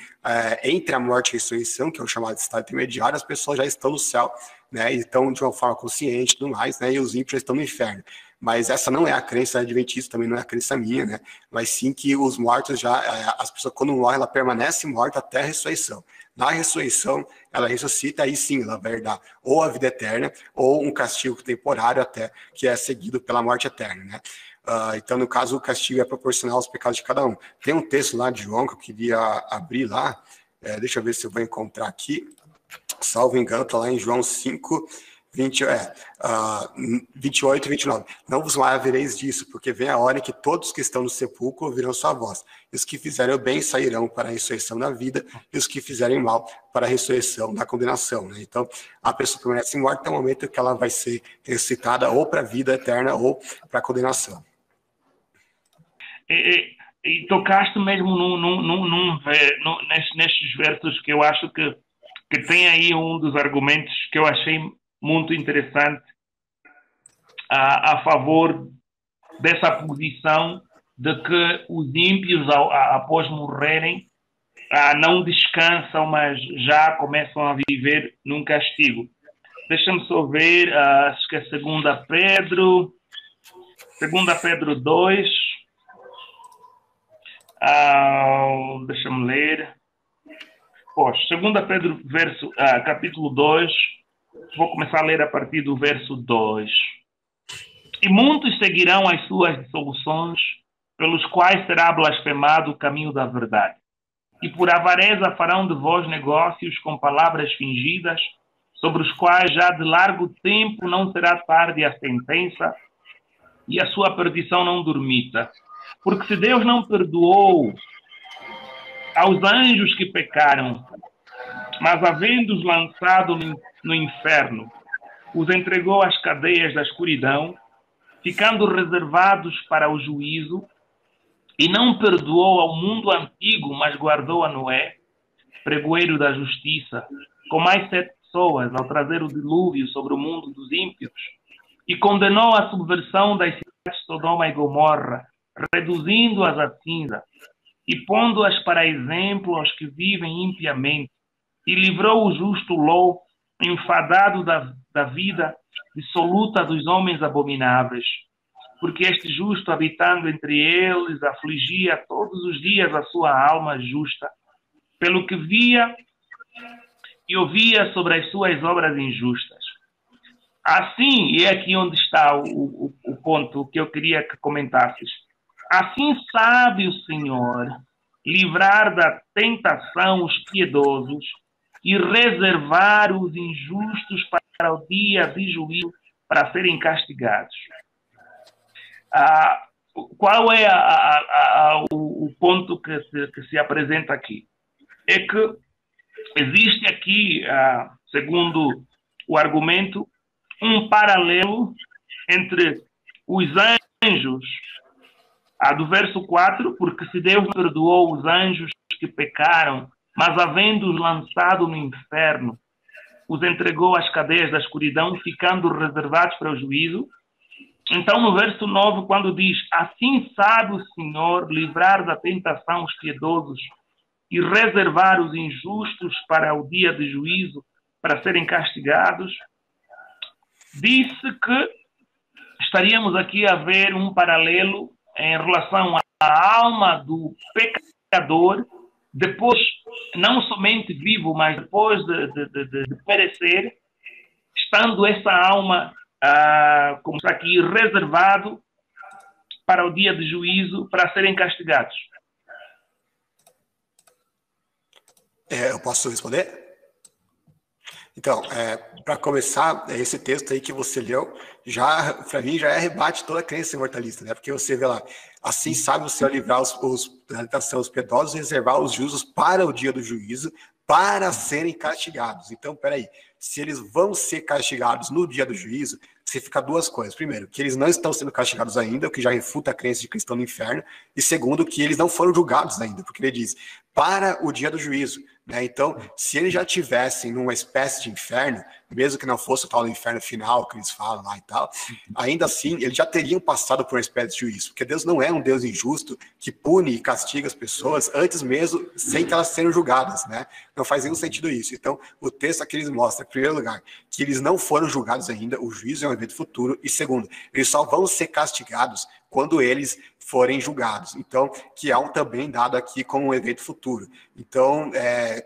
entre a morte e a ressurreição, que é o chamado de estado intermediário, as pessoas já estão no céu, né? Então, de uma forma consciente e tudo mais, né? E os ímpios estão no inferno. Mas essa não é a crença adventista, também não é a crença minha, né? Mas sim que os mortos já, as pessoas quando morrem, ela permanece morta até a ressurreição. Na ressurreição, ela ressuscita e sim, ela vai herdar ou a vida eterna ou um castigo temporário até, que é seguido pela morte eterna, né? Então, no caso, o castigo é proporcional aos pecados de cada um. Tem um texto lá de João que eu queria abrir lá, deixa eu ver se eu vou encontrar aqui, salvo engano, está lá em João 5, 28 e 29. Não vos maravilheis disso, porque vem a hora em que todos que estão no sepulcro ouvirão sua voz. E os que fizerem o bem sairão para a ressurreição da vida, e os que fizerem mal para a ressurreição da condenação, né? Então, a pessoa permanece morta até o momento que ela vai ser ressuscitada ou para a vida eterna ou para a condenação. E tocaste mesmo nestes versos que eu acho que tem aí um dos argumentos que eu achei muito interessante a favor dessa posição de que os ímpios, após morrerem, não descansam, mas já começam a viver num castigo. Deixa-me só ver, acho que é 2ª Pedro 2, deixa-me ler. Pois, 2ª Pedro, capítulo 2, vou começar a ler a partir do verso 2. E muitos seguirão as suas dissoluções, pelos quais será blasfemado o caminho da verdade. E por avareza farão de vós negócios com palavras fingidas, sobre os quais já de largo tempo não será tarde a sentença, e a sua perdição não dormita. Porque se Deus não perdoou aos anjos que pecaram, mas havendo-os lançado no inferno, os entregou às cadeias da escuridão, ficando reservados para o juízo, e não perdoou ao mundo antigo, mas guardou a Noé, pregoeiro da justiça, com mais 7 pessoas, ao trazer o dilúvio sobre o mundo dos ímpios, e condenou a subversão das cidades de Sodoma e Gomorra, reduzindo-as a cinza, e pondo-as para exemplo aos que vivem impiamente, e livrou o justo Ló, enfadado da vida dissoluta dos homens abomináveis, porque este justo, habitando entre eles, afligia todos os dias a sua alma justa, pelo que via e ouvia sobre as suas obras injustas. Assim, e é aqui onde está o ponto que eu queria que comentasses, assim sabe o Senhor livrar da tentação os piedosos e reservar os injustos para o dia de juízo, para serem castigados. Qual é o ponto que se apresenta aqui? É que existe aqui, segundo o argumento, um paralelo entre os anjos, do verso 4, porque se Deus perdoou os anjos que pecaram, mas havendo-os lançado no inferno, os entregou às cadeias da escuridão, ficando reservados para o juízo. Então, no verso 9, quando diz, assim sabe o Senhor livrar da tentação os piedosos e reservar os injustos para o dia de juízo, para serem castigados, disse que estaríamos aqui a ver um paralelo em relação à alma do pecador, depois, não somente vivo, mas depois de perecer, estando essa alma, como está aqui, reservado para o dia de juízo, para serem castigados. Eu posso responder? Então, para começar, esse texto aí que você leu, já para mim já rebate toda a crença imortalista, né? Porque você vê lá, assim sabe o Senhor livrar da tentação os piedosos e reservar os justos para o dia do juízo, para serem castigados. Então, peraí, se eles vão ser castigados no dia do juízo, significa duas coisas. Primeiro, que eles não estão sendo castigados ainda, o que já refuta a crença de que estão no inferno. E segundo, que eles não foram julgados ainda, porque ele diz, para o dia do juízo. Né? Então, se eles já tivessem numa espécie de inferno, mesmo que não fosse o tal do inferno final que eles falam lá e tal, ainda assim, eles já teriam passado por uma espécie de juízo, porque Deus não é um Deus injusto que pune e castiga as pessoas antes mesmo, sem que elas sejam julgadas, né? Não faz nenhum sentido isso. Então, o texto aqui eles mostra, em primeiro lugar, que eles não foram julgados ainda, o juízo é um evento futuro, e segundo, eles só vão ser castigados quando eles forem julgados. Então, que há um também dado aqui como um evento futuro. Então,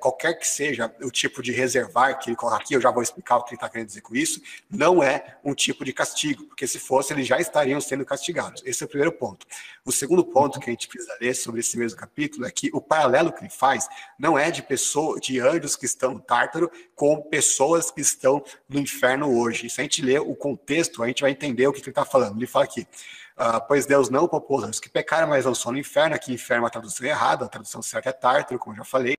qualquer que seja o tipo de reservar que ele coloca aqui, eu já vou explicar o que ele está querendo dizer com isso, não é um tipo de castigo, porque se fosse, eles já estariam sendo castigados. Esse é o primeiro ponto. O segundo ponto que a gente precisa ler sobre esse mesmo capítulo é que o paralelo que ele faz não é de anjos que estão no Tártaro com pessoas que estão no inferno hoje. Se a gente ler o contexto, a gente vai entender o que ele está falando. Ele fala aqui, pois Deus não propôs aos que pecaram, mas lançou no inferno. Aqui inferno é uma tradução errada, a tradução certa é Tártaro, como eu já falei,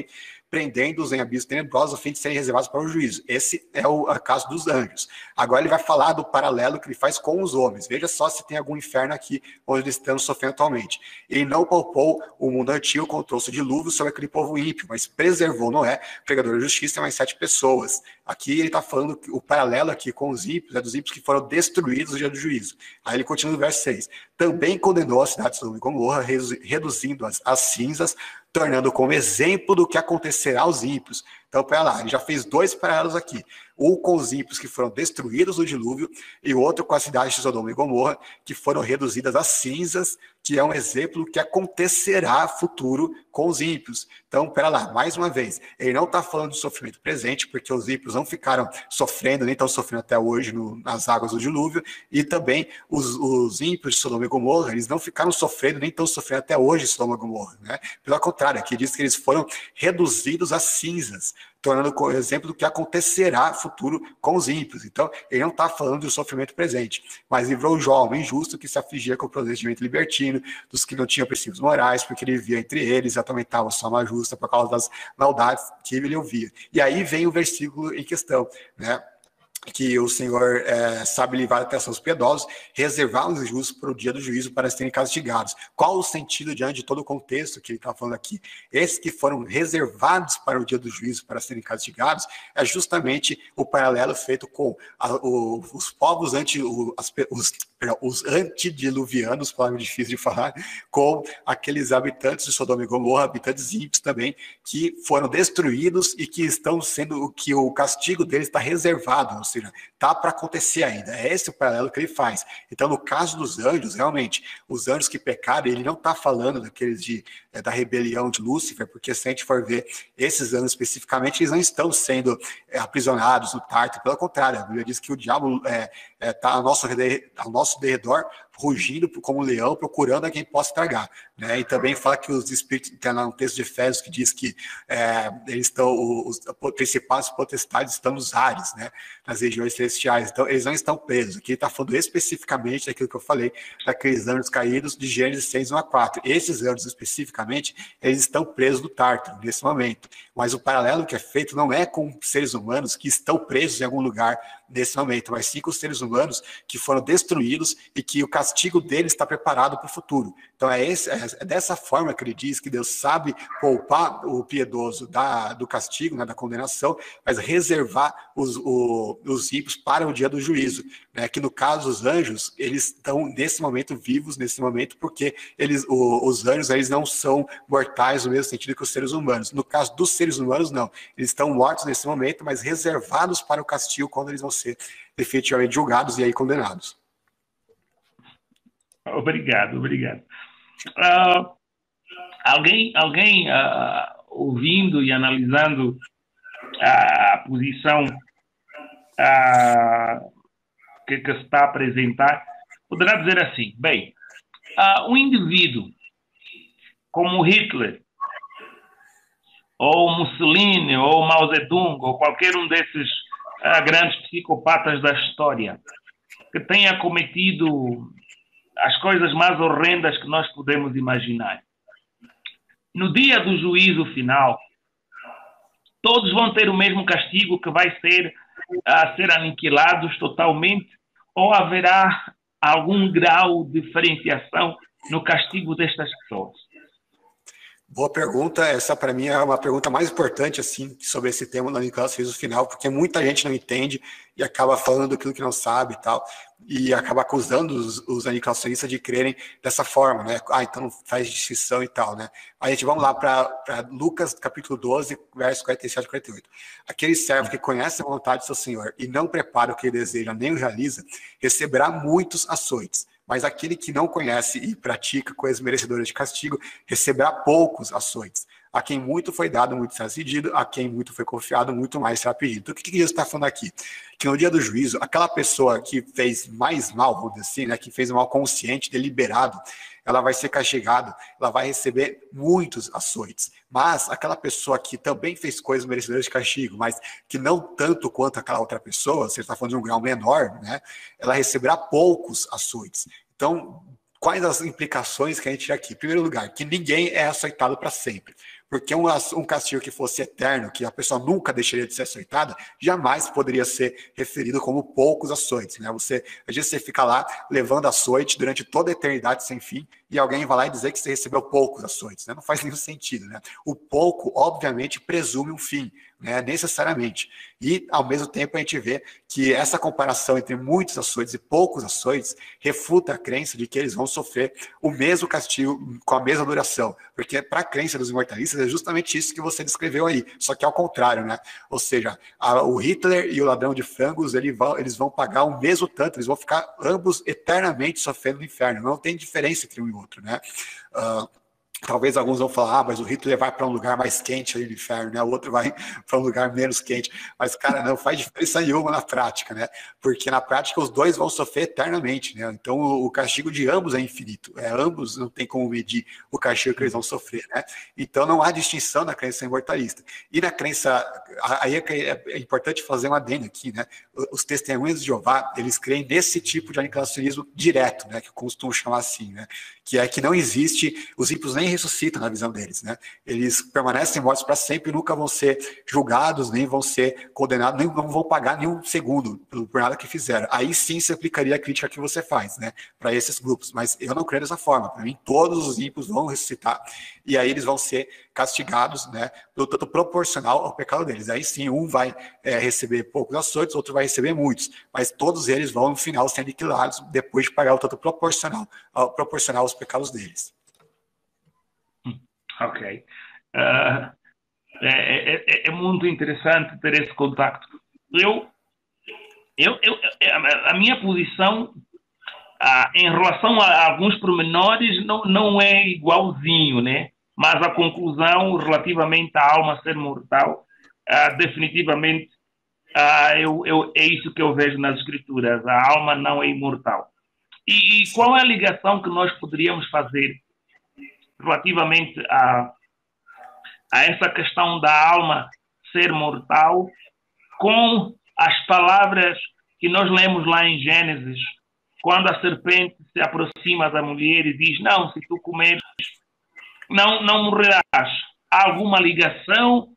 prendendo-os em abismos tenebrosos a fim de serem reservados para o juízo. Esse é o caso dos anjos. Agora ele vai falar do paralelo que ele faz com os homens. Veja só se tem algum inferno aqui onde eles estão sofrendo atualmente. Ele não poupou o mundo antigo com o troço de dilúvio sobre aquele povo ímpio, mas preservou Noé, pregador da justiça, mais 7 pessoas. Aqui ele está falando que o paralelo aqui com os ímpios é dos ímpios que foram destruídos no dia do juízo. Aí ele continua no verso 6. Também condenou a cidade de Sodoma e Gomorra, reduzindo-as às cinzas, tornando como exemplo do que acontecerá aos ímpios. Então, para lá, ele já fez 2 paralelos aqui. Um com os ímpios que foram destruídos no dilúvio e outro com a cidade de Sodoma e Gomorra, que foram reduzidas às cinzas, que é um exemplo do que acontecerá futuro com os ímpios. Então, pera lá, mais uma vez, ele não está falando do sofrimento presente, porque os ímpios não ficaram sofrendo, nem estão sofrendo até hoje nas águas do dilúvio, e também os ímpios de Sodoma e Gomorra, eles não ficaram sofrendo, nem estão sofrendo até hoje em Sodoma e Gomorra, né? Pelo contrário, aqui diz que eles foram reduzidos às cinzas, tornando o exemplo do que acontecerá futuro com os ímpios. Então, ele não está falando do sofrimento presente, mas livrou Jó, homem injusto, que se afligia com o procedimento libertino, dos que não tinham princípios morais, porque ele vivia entre eles, atormentava sua alma justa por causa das maldades que ele ouvia. E aí vem o versículo em questão, né? Que o Senhor sabe livrar até seus piedosos, reservar os justos para o dia do juízo para serem castigados. Qual o sentido diante de todo o contexto que ele está falando aqui? Esses que foram reservados para o dia do juízo para serem castigados é justamente o paralelo feito com os povos os antidiluvianos, palavra difícil de falar, com aqueles habitantes de Sodoma e Gomorra, habitantes ímpios também, que foram destruídos e que estão sendo, que o castigo deles está reservado, ou seja, está para acontecer ainda. É esse o paralelo que ele faz. Então, no caso dos anjos, realmente, os anjos que pecaram, ele não está falando daqueles da rebelião de Lúcifer, porque se a gente for ver esses anjos especificamente, eles não estão sendo aprisionados no Tártaro, pelo contrário, a Bíblia diz que o diabo está ao nosso derredor, rugindo como um leão, procurando a quem possa tragar, né? E também fala que os espíritos, tem lá um texto de Efésios que diz que eles estão, os principais potestades estão nos ares, né? Nas regiões celestiais, então eles não estão presos. Aqui ele está falando especificamente daquilo que eu falei, daqueles anjos caídos de Gênesis 6:1-4. Esses anjos especificamente, eles estão presos no Tártaro, nesse momento. Mas o paralelo que é feito não é com seres humanos que estão presos em algum lugar nesse momento, mas sim com os seres humanos que foram destruídos e que o castigo deles está preparado para o futuro. Então é dessa forma que ele diz que Deus sabe poupar o piedoso do castigo, né, da condenação, mas reservar os ímpios para o dia do juízo, né? Que no caso os anjos, eles estão nesse momento vivos, nesse momento, porque os anjos eles não são mortais no mesmo sentido que os seres humanos. No caso dos seres humanos, não. Eles estão mortos nesse momento, mas reservados para o castigo quando eles vão ser definitivamente julgados e aí condenados. Obrigado. Alguém ouvindo e analisando a posição que se está a apresentar, poderá dizer assim, bem, um indivíduo como Hitler, ou Mussolini, ou Mao Zedong, ou qualquer um desses grandes psicopatas da história, que tenha cometido as coisas mais horrendas que nós podemos imaginar. No dia do juízo final, todos vão ter o mesmo castigo, que vai ser a ser aniquilados totalmente, ou haverá algum grau de diferenciação no castigo destas pessoas? Boa pergunta. Essa, para mim, é uma pergunta mais importante, assim, sobre esse tema que o Nicolás fez no final, porque muita gente não entende e acaba falando aquilo que não sabe e tal, e acaba acusando os aniquilacionistas de crerem dessa forma, né? Ah, então não faz distinção e tal, né? A gente, vamos lá para Lucas, capítulo 12, versos 47 e 48. Aquele servo que conhece a vontade do seu senhor e não prepara o que ele deseja, nem o realiza, receberá muitos açoites. Mas aquele que não conhece e pratica coisas merecedoras de castigo, receberá poucos açoites. A quem muito foi dado, muito será cedido. A quem muito foi confiado, muito mais será pedido. Então, o que Jesus está falando aqui? Que no dia do juízo, aquela pessoa que fez mais mal, vamos dizer assim, né, que fez mal consciente, deliberado, ela vai ser castigada, ela vai receber muitos açoites. Mas aquela pessoa que também fez coisas merecedoras de castigo, mas que não tanto quanto aquela outra pessoa, você está falando de um grau menor, né, ela receberá poucos açoites. Então, quais as implicações que a gente tira aqui? Em primeiro lugar, que ninguém é açoitado para sempre. Porque um castigo que fosse eterno, que a pessoa nunca deixaria de ser açoitada, jamais poderia ser referido como poucos açoites, né? Você, às vezes você fica lá levando açoite durante toda a eternidade sem fim, e alguém vai lá e dizer que você recebeu poucos açoites, né? Não faz nenhum sentido, né? O pouco, obviamente, presume um fim, né? Necessariamente. E, ao mesmo tempo, a gente vê que essa comparação entre muitos açoites e poucos açoites refuta a crença de que eles vão sofrer o mesmo castigo com a mesma duração. Porque, para a crença dos imortalistas, é justamente isso que você descreveu aí, só que ao contrário, né? Ou seja, o Hitler e o ladrão de frangos, eles vão pagar o mesmo tanto, eles vão ficar ambos eternamente sofrendo no inferno, não tem diferença entre um e outro, né? Talvez alguns vão falar, ah, mas o Hitler vai para um lugar mais quente ali no inferno, né? O outro vai para um lugar menos quente. Mas, cara, não faz diferença nenhuma na prática, né? Porque na prática os dois vão sofrer eternamente, né? Então o castigo de ambos é infinito. Ambos não tem como medir o castigo que eles vão sofrer, né? Então não há distinção na crença imortalista. E na crença, aí é importante fazer um adendo aqui, né? Os testemunhos de Jeová, eles creem nesse tipo de aniquilacionismo direto, né? Que eu costumo chamar assim, né? Que é que não existe, os ímpios nem ressuscitam na visão deles, né? Eles permanecem mortos para sempre, nunca vão ser julgados, nem vão ser condenados, nem não vão pagar nenhum segundo por nada que fizeram. Aí sim se aplicaria a crítica que você faz, né, para esses grupos, mas eu não creio dessa forma. Para mim, todos os ímpios vão ressuscitar e aí eles vão ser castigados, né, pelo tanto proporcional ao pecado deles. Aí sim, um vai receber poucos açoites, outro vai receber muitos, mas todos eles vão no final ser aniquilados depois de pagar o tanto proporcional aos pecados deles. Ok. É muito interessante ter esse contacto. A minha posição em relação a alguns pormenores não é igualzinho, né? Mas a conclusão relativamente à alma ser mortal, definitivamente é isso que eu vejo nas escrituras. A alma não é imortal. E qual é a ligação que nós poderíamos fazer relativamente a essa questão da alma ser mortal com as palavras que nós lemos lá em Gênesis, quando a serpente se aproxima da mulher e diz, não, se tu comeres, não morrerás. Há alguma ligação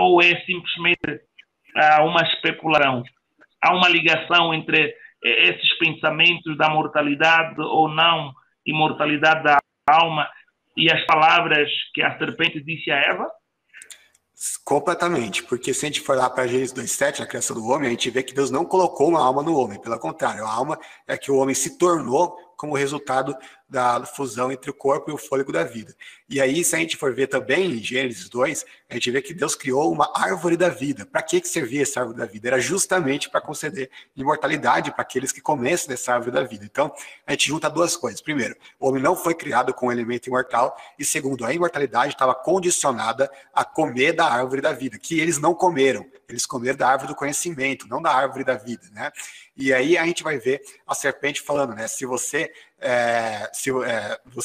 ou é simplesmente uma especulação? Há uma ligação entre esses pensamentos da mortalidade ou não, imortalidade da alma, e as palavras que a serpente disse a Eva? Completamente, porque se a gente for lá para Gênesis 2:7, na criação do homem, a gente vê que Deus não colocou uma alma no homem, pelo contrário, a alma é que o homem se tornou como resultado da fusão entre o corpo e o fôlego da vida. E aí, se a gente for ver também em Gênesis 2, a gente vê que Deus criou uma árvore da vida. Para que servia essa árvore da vida? Era justamente para conceder imortalidade para aqueles que comessem dessa árvore da vida. Então, a gente junta duas coisas. Primeiro, o homem não foi criado com um elemento imortal. E segundo, a imortalidade estava condicionada a comer da árvore da vida, que eles não comeram. Eles comeram da árvore do conhecimento, não da árvore da vida, né? E aí a gente vai ver a serpente falando, né? Você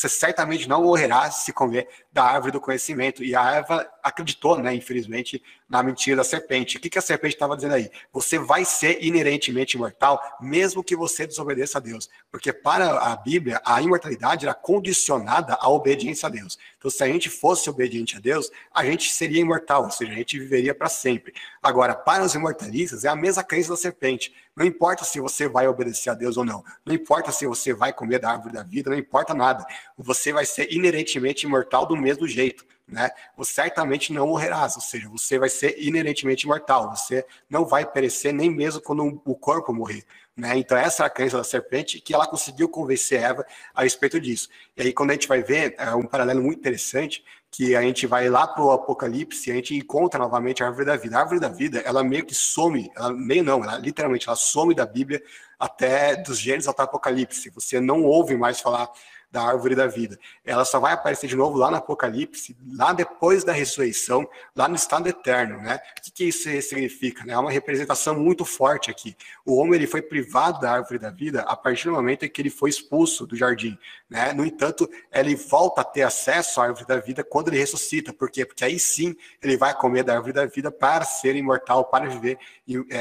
certamente não morrerá se comer da árvore do conhecimento. E a Eva acreditou, né, infelizmente, na mentira da serpente. O que a serpente estava dizendo aí? Você vai ser inerentemente imortal, mesmo que você desobedeça a Deus. Porque para a Bíblia, a imortalidade era condicionada à obediência a Deus. Então, se a gente fosse obediente a Deus, a gente seria imortal, ou seja, a gente viveria para sempre. Agora, para os imortalistas, é a mesma crença da serpente. Não importa se você vai obedecer a Deus ou não. Não importa se você vai comer da árvore da vida, não importa nada. Você vai ser inerentemente imortal do mesmo jeito, né? Você certamente não morrerás, ou seja, você vai ser inerentemente imortal, você não vai perecer nem mesmo quando o corpo morrer, né? Então essa é a crença da serpente, que ela conseguiu convencer Eva a respeito disso. E aí quando a gente vai ver, é um paralelo muito interessante, que a gente vai lá pro Apocalipse e a gente encontra novamente a árvore da vida. A árvore da vida, ela meio que some, ela meio não, ela literalmente ela some da Bíblia, até dos Gênesis até o Apocalipse. Você não ouve mais falar da árvore da vida. Ela só vai aparecer de novo lá no Apocalipse, lá depois da ressurreição, lá no estado eterno, né? O que isso significa? É uma representação muito forte aqui. O homem ele foi privado da árvore da vida a partir do momento em que ele foi expulso do jardim, né? No entanto, ele volta a ter acesso à árvore da vida quando ele ressuscita. Por quê? Porque aí sim ele vai comer da árvore da vida para ser imortal, para viver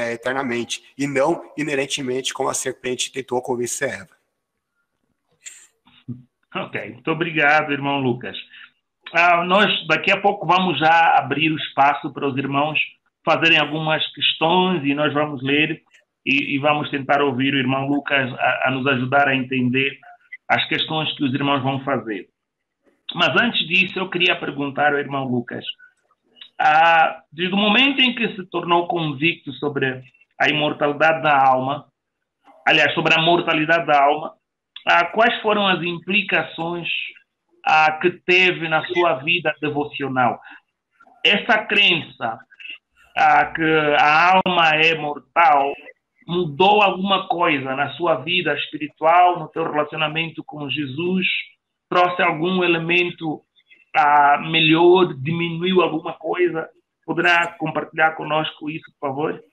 eternamente, e não inerentemente como a serpente tentou convencer Eva. Ok, muito obrigado, irmão Lucas. Nós daqui a pouco vamos já abrir o espaço para os irmãos fazerem algumas questões e nós vamos ler e vamos tentar ouvir o irmão Lucas a nos ajudar a entender as questões que os irmãos vão fazer. Mas antes disso, eu queria perguntar ao irmão Lucas, desde o momento em que se tornou convicto sobre a imortalidade da alma, aliás, sobre a mortalidade da alma, quais foram as implicações que teve na sua vida devocional? Essa crença que a alma é mortal mudou alguma coisa na sua vida espiritual, no teu relacionamento com Jesus? Trouxe algum elemento melhor? Diminuiu alguma coisa? Poderá compartilhar conosco isso, por favor?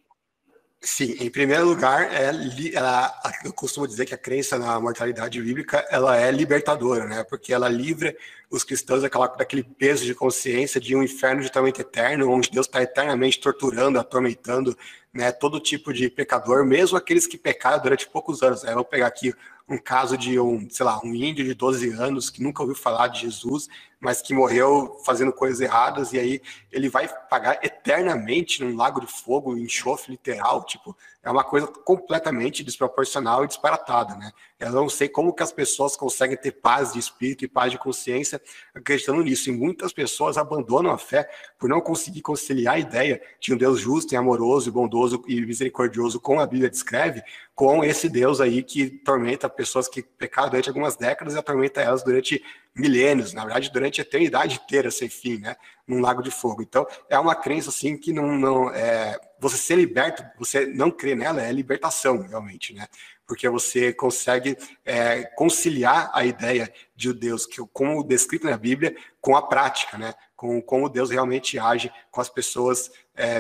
Sim, em primeiro lugar, eu costumo dizer que a crença na mortalidade bíblica ela é libertadora, né? Porque ela livra os cristãos daquele peso de consciência de um inferno totalmente eterno, onde Deus está eternamente torturando, atormentando, né, todo tipo de pecador, mesmo aqueles que pecaram durante poucos anos. Eu vou pegar aqui um caso de um índio de 12 anos que nunca ouviu falar de Jesus, mas que morreu fazendo coisas erradas, e aí ele vai pagar eternamente num lago de fogo, enxofre literal, é uma coisa completamente desproporcional e disparatada, né? Eu não sei como que as pessoas conseguem ter paz de espírito e paz de consciência acreditando nisso, e muitas pessoas abandonam a fé por não conseguir conciliar a ideia de um Deus justo e amoroso e bondoso e misericordioso, como a Bíblia descreve, com esse Deus aí que tormenta pessoas que pecaram durante algumas décadas e atormenta elas durante milênios, na verdade, durante a eternidade inteira, sem fim, né? Num lago de fogo. Então, é uma crença, assim, que você ser liberto, você não crer nela, é libertação, realmente, né? Porque você consegue conciliar a ideia de Deus, como descrito na Bíblia, com a prática, né? Com como Deus realmente age com as pessoas,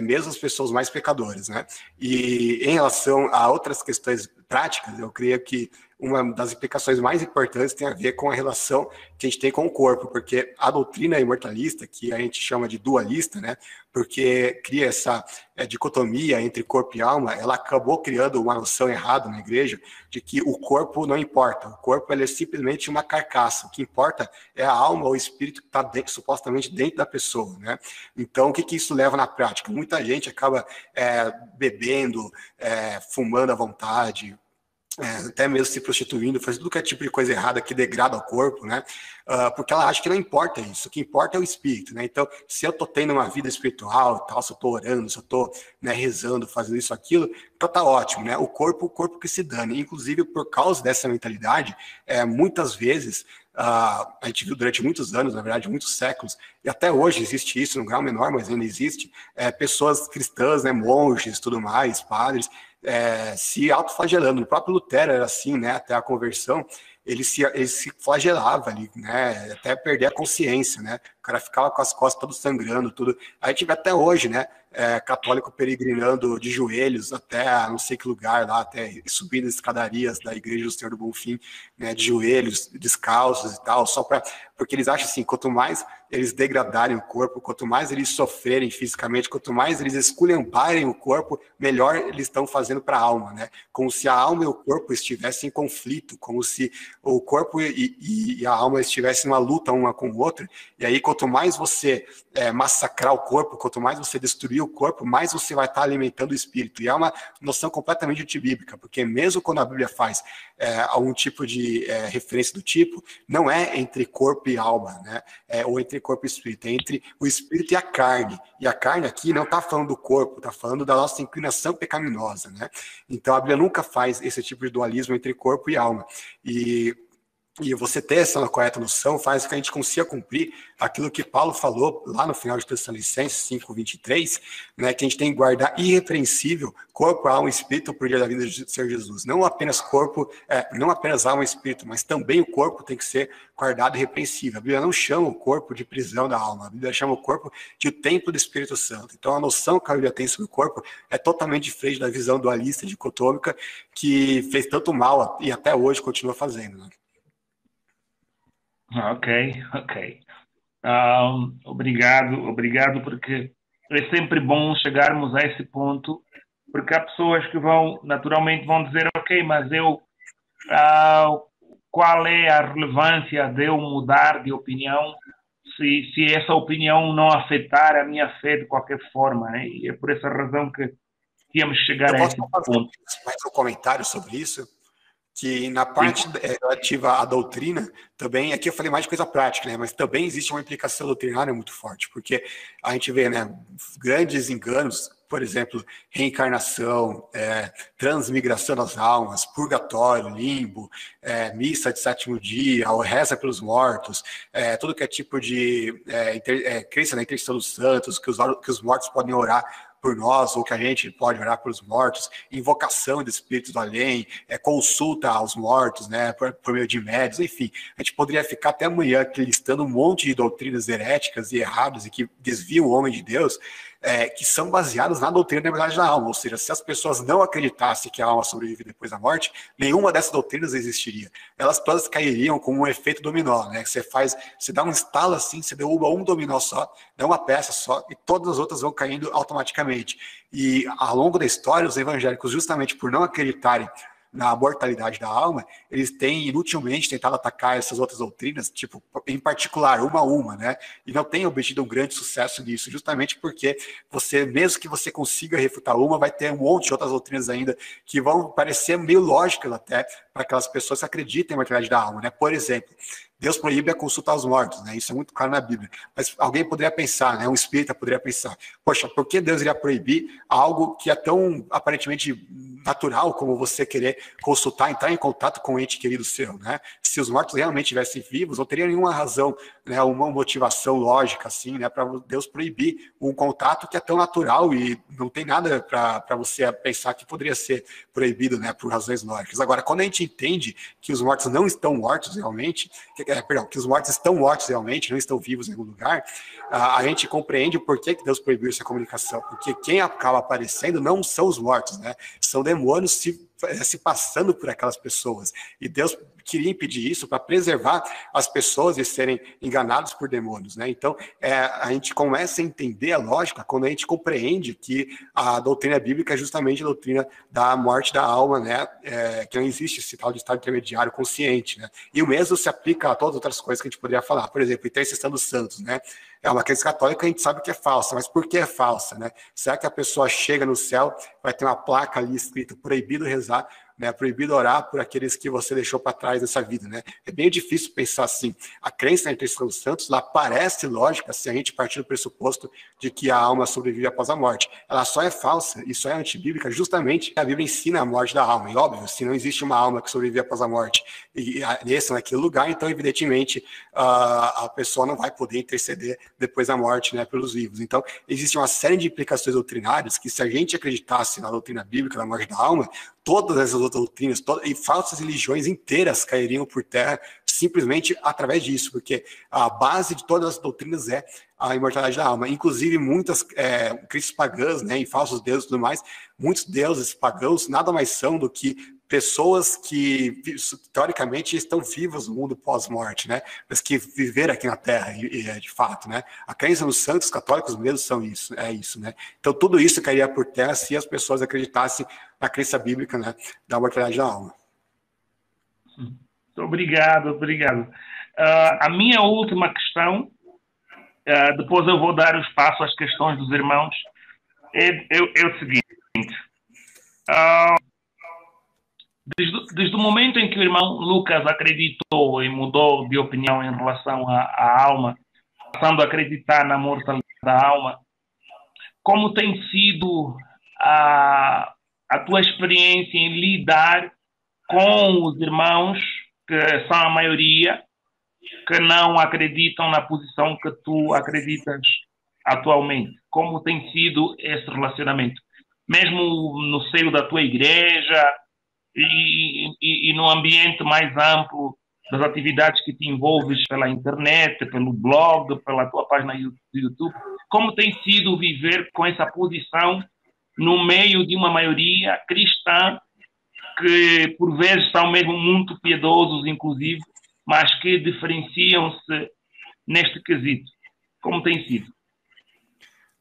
mesmo as pessoas mais pecadoras, né? E em relação a outras questões práticas, eu creio que uma das implicações mais importantes tem a ver com a relação que a gente tem com o corpo, porque a doutrina imortalista, que a gente chama de dualista, né? Porque cria essa dicotomia entre corpo e alma, ela acabou criando uma noção errada na igreja de que o corpo não importa, o corpo ele é simplesmente uma carcaça, o que importa é a alma ou o espírito que está supostamente dentro da pessoa, né? Então, o que isso leva na prática? Muita gente acaba bebendo, fumando à vontade, até mesmo se prostituindo, faz tudo que é tipo de coisa errada que degrada o corpo, né? Porque ela acha que não importa isso, o que importa é o espírito, né? Então, se eu tô tendo uma vida espiritual e tal, se eu tô orando, se eu tô rezando, fazendo isso, aquilo, então tá ótimo, né? O corpo que se dane. Inclusive, por causa dessa mentalidade, muitas vezes, a gente viu durante muitos anos, na verdade, muitos séculos, e até hoje existe isso, num grau menor, mas ainda existe, pessoas cristãs, né, monges, tudo mais, padres, se autoflagelando. O próprio Lutero era assim, né, até a conversão, ele se flagelava ali, né, até perder a consciência, né, o cara ficava com as costas todo sangrando, tudo. A gente vê até hoje, né, católico peregrinando de joelhos até não sei que lugar lá, até subindo as escadarias da Igreja do Senhor do Bom Fim, né, de joelhos, descalços e tal, só para, porque eles acham assim, quanto mais eles degradarem o corpo, quanto mais eles sofrerem fisicamente, quanto mais eles esculhambarem o corpo, melhor eles estão fazendo para a alma, né? Como se a alma e o corpo estivessem em conflito, como se o corpo e a alma estivessem numa luta uma com o outro, e aí quanto mais você massacrar o corpo, quanto mais você destruir o corpo, mais você vai estar alimentando o espírito. E é uma noção completamente antibíblica, porque mesmo quando a Bíblia faz algum tipo de referência do tipo, não é entre corpo e alma, né? Ou entre corpo e espírito, é entre o espírito e a carne. E a carne aqui não está falando do corpo, está falando da nossa inclinação pecaminosa, né? Então a Bíblia nunca faz esse tipo de dualismo entre corpo e alma. E você ter essa correta noção faz com que a gente consiga cumprir aquilo que Paulo falou lá no final de Tessalonicenses 5:23, né, que a gente tem que guardar irrepreensível corpo, alma e espírito por dia da vinda do Senhor Jesus. Não apenas corpo, não apenas alma e espírito, mas também o corpo tem que ser guardado irrepreensível. A Bíblia não chama o corpo de prisão da alma, a Bíblia chama o corpo de templo do Espírito Santo. Então a noção que a Bíblia tem sobre o corpo é totalmente diferente da visão dualista, dicotômica, que fez tanto mal e até hoje continua fazendo, né? Ok. Obrigado, porque é sempre bom chegarmos a esse ponto, porque há pessoas que naturalmente vão dizer, ok, mas qual é a relevância de eu mudar de opinião se essa opinião não afetar a minha fé de qualquer forma, né? E é por essa razão que tínhamos que chegar a esse ponto. Mais um comentário sobre isso? Que na parte relativa à doutrina, também, aqui eu falei mais de coisa prática, né? Mas também existe uma implicação doutrinária muito forte, porque a gente vê, né, grandes enganos, por exemplo, reencarnação, transmigração das almas, purgatório, limbo, missa de sétimo dia, reza pelos mortos, todo que é tipo de crença na intercessão dos santos, que os mortos podem orar por nós, ou que a gente pode orar pelos mortos, invocação de espíritos do além, consulta aos mortos, né, por meio de médios, enfim. A gente poderia ficar até amanhã aqui listando um monte de doutrinas heréticas e erradas e que desviam o homem de Deus, que são baseadas na doutrina da verdade da alma, ou seja, se as pessoas não acreditassem que a alma sobrevive depois da morte, nenhuma dessas doutrinas existiria. Elas todas cairiam como um efeito dominó, né? Você dá um estalo assim, você derruba um dominó só, dá uma peça só, e todas as outras vão caindo automaticamente. E ao longo da história, os evangélicos, justamente por não acreditarem na mortalidade da alma, eles têm inutilmente tentado atacar essas outras doutrinas, tipo, em particular, uma a uma, né? E não tem obtido um grande sucesso nisso, justamente porque você, mesmo que você consiga refutar uma, vai ter um monte de outras doutrinas ainda que vão parecer meio lógicas até para aquelas pessoas que acreditam em mortalidade da alma, né? Por exemplo, Deus proíbe a consulta aos mortos, né? Isso é muito claro na Bíblia. Mas alguém poderia pensar, né? Um espírita poderia pensar, poxa, por que Deus iria proibir algo que é tão aparentemente natural como você querer consultar, entrar em contato com o ente querido seu, né? Se os mortos realmente estivessem vivos, não teria nenhuma razão, né? Uma motivação lógica, assim, né? Para Deus proibir um contato que é tão natural e não tem nada para você pensar que poderia ser proibido, né? Por razões lógicas. Agora, quando a gente entende que os mortos não estão mortos realmente, que os mortos estão mortos realmente, não estão vivos em algum lugar, a gente compreende o porquê que Deus proibiu essa comunicação, porque quem acaba aparecendo não são os mortos, né? São demônios se passando por aquelas pessoas, e Deus queria impedir isso para preservar as pessoas de serem enganadas por demônios, né? Então, a gente começa a entender a lógica quando a gente compreende que a doutrina bíblica é justamente a doutrina da morte da alma, né? Que não existe esse tal de estado intermediário consciente, né? E o mesmo se aplica a todas as outras coisas que a gente poderia falar, por exemplo, intercessão dos santos, né? É uma crença católica, a gente sabe que é falsa, mas por que é falsa, né? Será que a pessoa chega no céu, vai ter uma placa ali escrita proibido rezar, né, proibido orar por aqueles que você deixou para trás nessa vida, né? É bem difícil pensar assim. A crença na intercessão dos santos, ela parece lógica se a gente partir do pressuposto de que a alma sobrevive após a morte. Ela só é falsa e só é antibíblica justamente a Bíblia ensina a morte da alma. E óbvio, se não existe uma alma que sobrevive após a morte e nesse ou naquele lugar, então evidentemente a pessoa não vai poder interceder depois da morte, né, pelos vivos. Então existe uma série de implicações doutrinárias que se a gente acreditasse na doutrina bíblica da morte da alma, todas as doutrinas e falsas religiões inteiras cairiam por terra simplesmente através disso, porque a base de todas as doutrinas é a imortalidade da alma. Inclusive, muitas cristos pagãs, né, e falsos deuses e tudo mais, muitos deuses pagãos nada mais são do que pessoas que, teoricamente, estão vivas no mundo pós-morte, né? Mas que viveram aqui na Terra, de fato, né? A crença nos santos católicos mesmo são isso, é isso, né? Então, tudo isso cairia por terra se as pessoas acreditassem na crença bíblica, né, da mortalidade da alma. Obrigado, obrigado. A minha última questão, depois eu vou dar o espaço às questões dos irmãos, é o seguinte. Desde o momento em que o irmão Lucas acreditou e mudou de opinião em relação à alma, passando a acreditar na mortalidade da alma, como tem sido a tua experiência em lidar com os irmãos, que são a maioria, que não acreditam na posição que tu acreditas atualmente? Como tem sido esse relacionamento? Mesmo no seio da tua igreja, e no ambiente mais amplo das atividades que te envolves pela internet, pelo blog, pela tua página do YouTube, como tem sido viver com essa posição no meio de uma maioria cristã que, por vezes, são mesmo muito piedosos, inclusive, mas que diferenciam-se neste quesito? Como tem sido?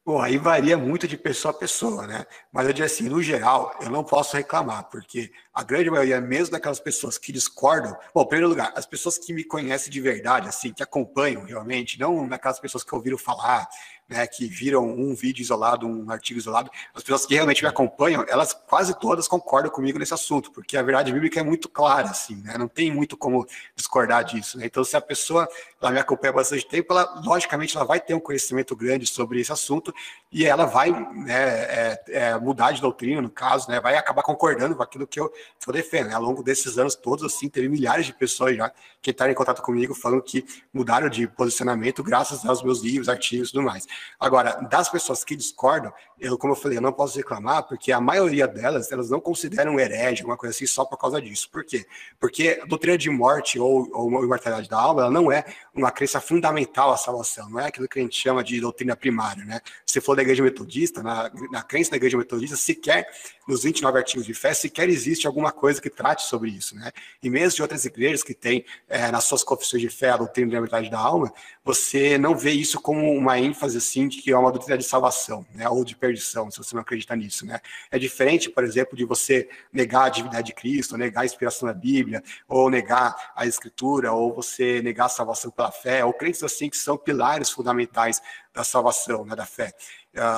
Bom, aí varia muito de pessoa a pessoa, né? Mas eu digo assim, no geral, eu não posso reclamar, porque a grande maioria, mesmo daquelas pessoas que discordam... Bom, em primeiro lugar, as pessoas que me conhecem de verdade, assim, que acompanham realmente, não daquelas pessoas que ouviram falar, né, que viram um vídeo isolado, um artigo isolado, as pessoas que realmente me acompanham, elas quase todas concordam comigo nesse assunto, porque a verdade bíblica é muito clara, assim, né? Não tem muito como discordar disso, né? Então, se a pessoa ela me acompanha há bastante tempo, ela, logicamente, ela vai ter um conhecimento grande sobre esse assunto e ela vai, né, mudar de doutrina, no caso, né, vai acabar concordando com aquilo que eu defendo, né? Ao longo desses anos todos, assim, teve milhares de pessoas já que entraram em contato comigo falando que mudaram de posicionamento graças aos meus livros, artigos e tudo mais. Agora, das pessoas que discordam, como eu falei, eu não posso reclamar, porque a maioria delas, elas não consideram herege, alguma coisa assim, só por causa disso. Por quê? Porque a doutrina de morte ou imortalidade da alma, ela não é uma crença fundamental à salvação, não é aquilo que a gente chama de doutrina primária, né? Se for da igreja metodista, na crença da igreja metodista, sequer, nos 29 artigos de fé, sequer existe alguma coisa que trate sobre isso, né? E mesmo de outras igrejas que têm nas suas confissões de fé a doutrina da imortalidade da alma, você não vê isso como uma ênfase assim, de que é uma doutrina de salvação, né, ou de perdição, se você não acredita nisso, né? É diferente, por exemplo, de você negar a divindade de Cristo, ou negar a inspiração da Bíblia, ou negar a Escritura, ou você negar a salvação pela fé, ou crentes assim que são pilares fundamentais da salvação, né, da fé.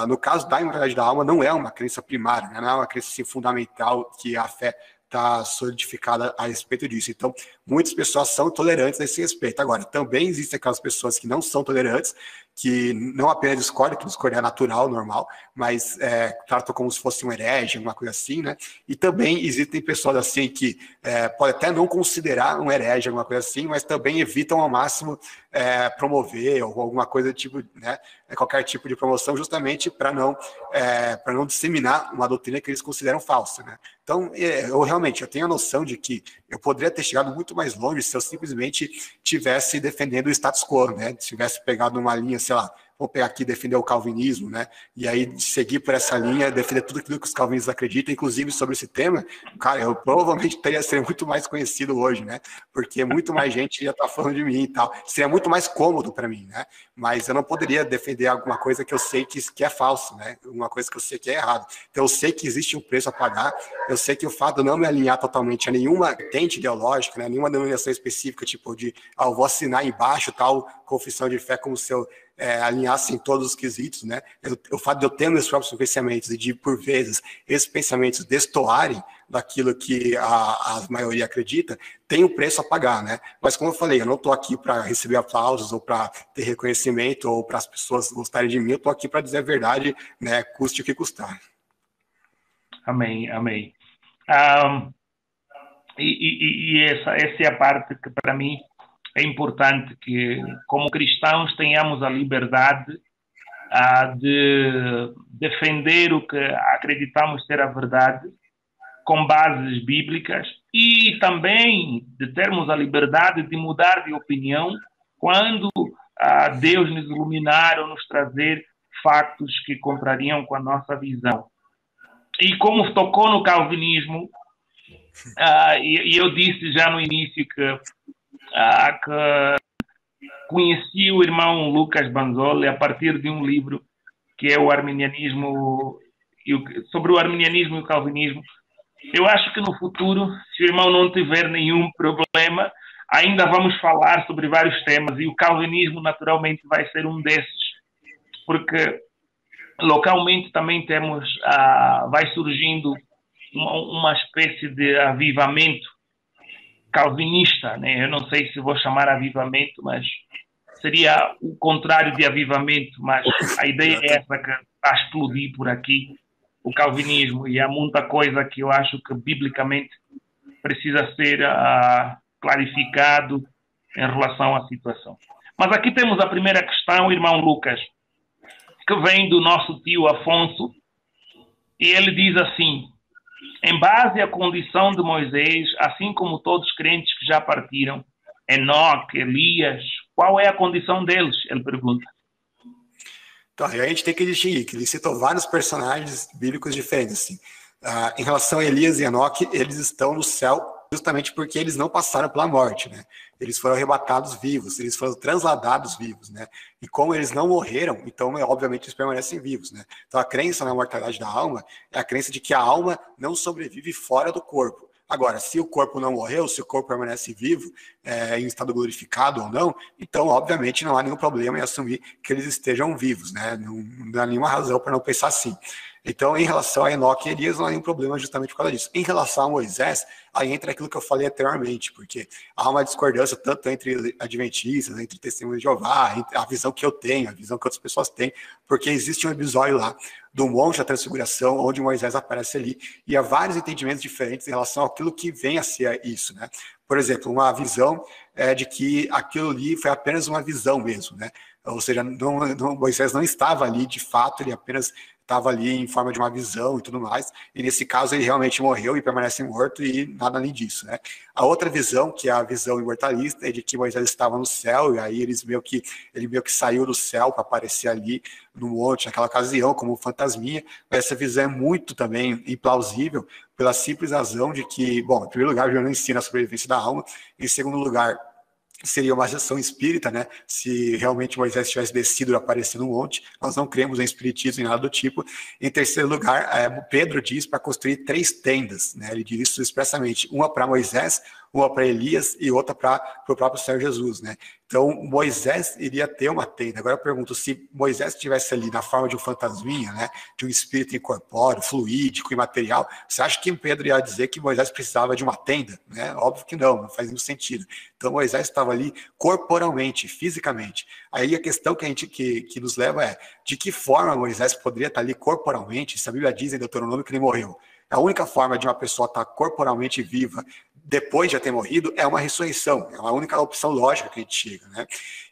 No caso da imortalidade da alma, não é uma crença primária, né, não é uma crença assim, fundamental que a fé está solidificada a respeito disso. Então, muitas pessoas são tolerantes a esse respeito. Agora, também existem aquelas pessoas que não são tolerantes, que não apenas discordam, que discordam é natural, normal, mas tratam como se fosse um herege, alguma coisa assim, né? E também existem pessoas assim que podem até não considerar um herege, alguma coisa assim, mas também evitam ao máximo promover ou alguma coisa do tipo, né? Qualquer tipo de promoção, justamente para não disseminar uma doutrina que eles consideram falsa, né? Então, eu tenho a noção de que eu poderia ter chegado muito mais longe se eu simplesmente tivesse defendendo o status quo, né? Se tivesse pegado uma linha, sei lá, vou pegar aqui e defender o calvinismo, né? E aí seguir por essa linha, defender tudo aquilo que os calvinistas acreditam, inclusive sobre esse tema, cara, eu provavelmente teria sido muito mais conhecido hoje, né? Porque muito mais gente já tá falando de mim e tal. Seria muito mais cômodo para mim, né? Mas eu não poderia defender alguma coisa que eu sei que é falso, né? Uma coisa que eu sei que é errado. Então eu sei que existe um preço a pagar, eu sei que o fato de não me alinhar totalmente a nenhuma tente ideológica, né? Nenhuma denominação específica, tipo de, eu vou assinar embaixo tal confissão de fé como seu... alinhassem todos os quesitos, né? O fato de eu ter meus próprios pensamentos e de, por vezes, esses pensamentos destoarem daquilo que a maioria acredita, tem um preço a pagar, né? Mas, como eu falei, eu não estou aqui para receber aplausos ou para ter reconhecimento ou para as pessoas gostarem de mim, eu estou aqui para dizer a verdade, né? Custe o que custar. Amém, amém. Essa é a parte que, para mim, é importante que, como cristãos, tenhamos a liberdade de defender o que acreditamos ser a verdade, com bases bíblicas e também de termos a liberdade de mudar de opinião quando Deus nos iluminar ou nos trazer fatos que contrariam com a nossa visão. E como tocou no calvinismo, e eu disse já no início que conheci o irmão Lucas Banzoli a partir de um livro que é o Arminianismo, sobre o Arminianismo e o Calvinismo. Eu acho que no futuro, se o irmão não tiver nenhum problema, ainda vamos falar sobre vários temas, e o calvinismo naturalmente vai ser um desses, porque localmente também temos, vai surgindo uma espécie de avivamento calvinista, né? Eu não sei se vou chamar avivamento, mas seria o contrário de avivamento, mas a ideia é essa que está a explodir por aqui, o calvinismo, e há muita coisa que eu acho que biblicamente precisa ser clarificado em relação à situação. Mas aqui temos a primeira questão, irmão Lucas, que vem do nosso tio Afonso, e ele diz assim: em base à condição de Moisés, assim como todos os crentes que já partiram, Enoque, Elias, qual é a condição deles? Ele pergunta. Então, a gente tem que distinguir que ele citou vários personagens bíblicos diferentes. Assim. Em relação a Elias e Enoque, eles estão no céu justamente porque eles não passaram pela morte, né? Eles foram arrebatados vivos, eles foram transladados vivos, né? E como eles não morreram, então, obviamente, eles permanecem vivos, né? Então, a crença na mortalidade da alma é a crença de que a alma não sobrevive fora do corpo. Agora, se o corpo não morreu, se o corpo permanece vivo, em estado glorificado ou não, então, obviamente, não há nenhum problema em assumir que eles estejam vivos, né? Não há nenhuma razão para não pensar assim. Então, em relação a Enoque e Elias, não há nenhum problema justamente por causa disso. Em relação a Moisés, aí entra aquilo que eu falei anteriormente, porque há uma discordância tanto entre adventistas, entre testemunhas de Jeová, a visão que eu tenho, a visão que outras pessoas têm, porque existe um episódio lá do Monte da Transfiguração, onde Moisés aparece ali, e há vários entendimentos diferentes em relação àquilo que vem a ser isso, né? Por exemplo, uma visão de que aquilo ali foi apenas uma visão mesmo, né? Ou seja, Moisés não estava ali de fato, ele apenas estava ali em forma de uma visão e tudo mais, e nesse caso ele realmente morreu e permanece morto e nada além disso, né? A outra visão, que é a visão imortalista, é de que Moisés estava no céu, e aí ele meio que saiu do céu para aparecer ali no monte, naquela ocasião, como fantasminha. Essa visão é muito também implausível, pela simples razão de que, bom, em primeiro lugar, eu não ensino a sobrevivência da alma, em segundo lugar, seria uma sessão espírita, né? Se realmente Moisés tivesse descido e aparecido no monte, nós não cremos em espiritismo e nada do tipo. Em terceiro lugar, Pedro diz para construir 3 tendas, né? Ele diz isso expressamente, uma para Moisés, uma para Elias e outra para o próprio Senhor Jesus, né? Então, Moisés iria ter uma tenda. Agora eu pergunto, se Moisés estivesse ali na forma de um fantasminha, né, de um espírito incorpóreo, fluídico, imaterial, você acha que Pedro ia dizer que Moisés precisava de uma tenda, né? Óbvio que não faz nenhum sentido. Então, Moisés estava ali corporalmente, fisicamente. Aí a questão que que nos leva é, de que forma Moisés poderia estar ali corporalmente, se a Bíblia diz em Deuteronômio que ele morreu? A única forma de uma pessoa estar corporalmente viva depois de já ter morrido é uma ressurreição, é a única opção lógica que a gente chega, né?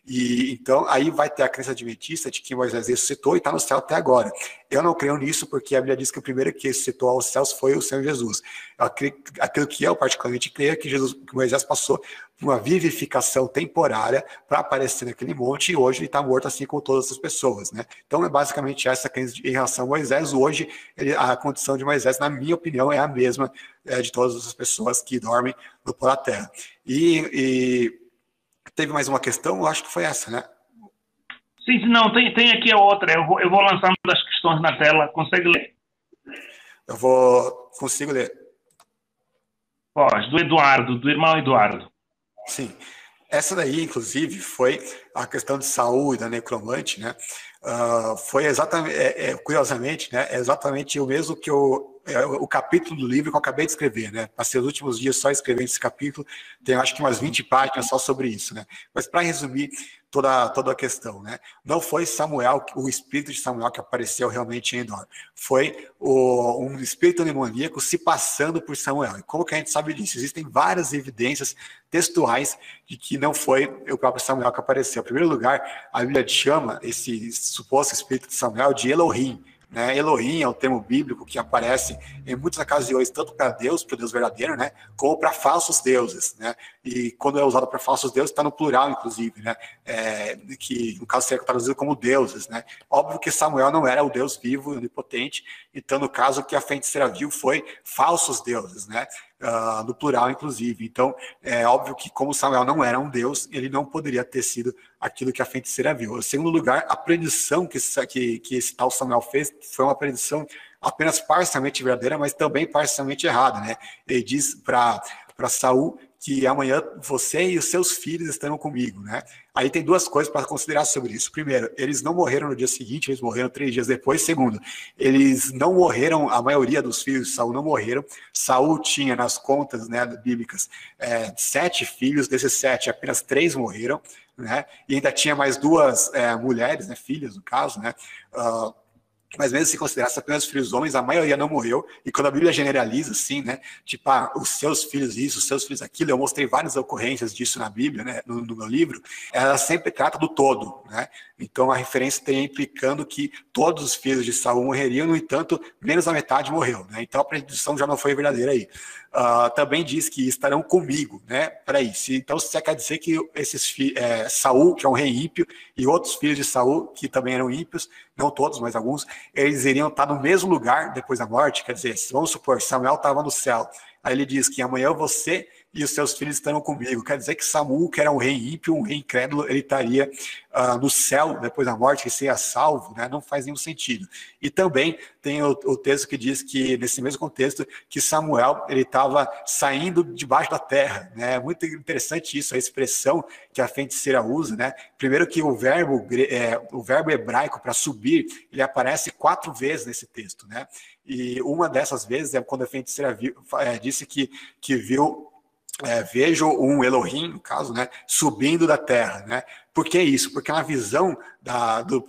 E então aí vai ter a crença adventista de que Moisés ressuscitou e está no céu até agora. Eu não creio nisso, porque a Bíblia diz que o primeiro que ressuscitou aos céus foi o Senhor Jesus. Aquilo que eu particularmente creio é que Moisés passou por uma vivificação temporária para aparecer naquele monte, e hoje ele está morto assim como todas as pessoas, né? Então é basicamente essa crença em relação a Moisés. Hoje a condição de Moisés, na minha opinião, é a mesma de todas as pessoas que dormem no pó da terra. E teve mais uma questão, eu acho que foi essa, né? Sim, não, tem aqui a outra. Eu vou lançando as questões na tela. Consegue ler? Consigo ler. Ó, do irmão Eduardo. Sim. Essa daí, inclusive, foi a questão de Saul e da necromante, né? Foi exatamente, curiosamente, né? É exatamente o mesmo que o capítulo do livro que eu acabei de escrever, né? Passei os últimos dias só escrevendo esse capítulo, tem acho que umas 20 páginas só sobre isso, né? Mas para resumir toda a questão, né? Não foi Samuel, o espírito de Samuel, que apareceu realmente em Endor. Foi um espírito demoníaco se passando por Samuel. E como que a gente sabe disso? Existem várias evidências textuais de que não foi o próprio Samuel que apareceu. Em primeiro lugar, a Bíblia chama esse suposto espírito de Samuel de Elohim, Né? Elohim é o termo bíblico que aparece em muitas ocasiões, tanto para Deus verdadeiro, né? Como para falsos deuses, né? E quando é usado para falsos deuses, está no plural, inclusive, né? Que no caso seria traduzido como deuses, né? Óbvio que Samuel não era o Deus vivo e onipotente, então no caso que a feiticeira viu foi falsos deuses, né? No plural, inclusive. Então, é óbvio que como Samuel não era um deus, ele não poderia ter sido aquilo que a feiticeira viu. Em segundo lugar, a predição que esse tal Samuel fez foi uma predição apenas parcialmente verdadeira, mas também parcialmente errada, né? Ele diz para Saul que amanhã você e os seus filhos estarão comigo, né? Aí tem duas coisas para considerar sobre isso. Primeiro, eles não morreram no dia seguinte, eles morreram 3 dias depois. Segundo, eles não morreram, a maioria dos filhos de Saul não morreram. Saul tinha nas contas, né, bíblicas, 7 filhos, desses 7, apenas 3 morreram, né? E ainda tinha mais 2 mulheres, né, filhas no caso, né? Mas mesmo se considerasse apenas filhos homens, a maioria não morreu. E quando a Bíblia generaliza, assim, né? Tipo, os seus filhos isso, os seus filhos aquilo, eu mostrei várias ocorrências disso na Bíblia, né? No meu livro, ela sempre trata do todo, né? Então, a referência estaria implicando que todos os filhos de Saul morreriam, no entanto, menos a metade morreu, né? Então, a predição já não foi verdadeira aí. Também diz que estarão comigo, né? Peraí, então você quer dizer que esses Saul, que é um rei ímpio, e outros filhos de Saul, que também eram ímpios, não todos, mas alguns, eles iriam estar no mesmo lugar depois da morte? Quer dizer, vamos supor, Samuel estava no céu, aí ele diz que amanhã você e os seus filhos estarão comigo. Quer dizer que Saul, que era um rei ímpio, um rei incrédulo, ele estaria no céu depois da morte, que seria salvo, né? Não faz nenhum sentido. E também tem o texto que diz que, nesse mesmo contexto, que Samuel ele estava saindo debaixo da terra, né? Muito interessante isso, a expressão que a feiticeira usa, né? Primeiro que o verbo hebraico para subir, ele aparece 4 vezes nesse texto, né? E uma dessas vezes é quando a feiticeira disse que viu... vejo um Elohim, no caso, né, subindo da terra, né? Por que isso? Porque na visão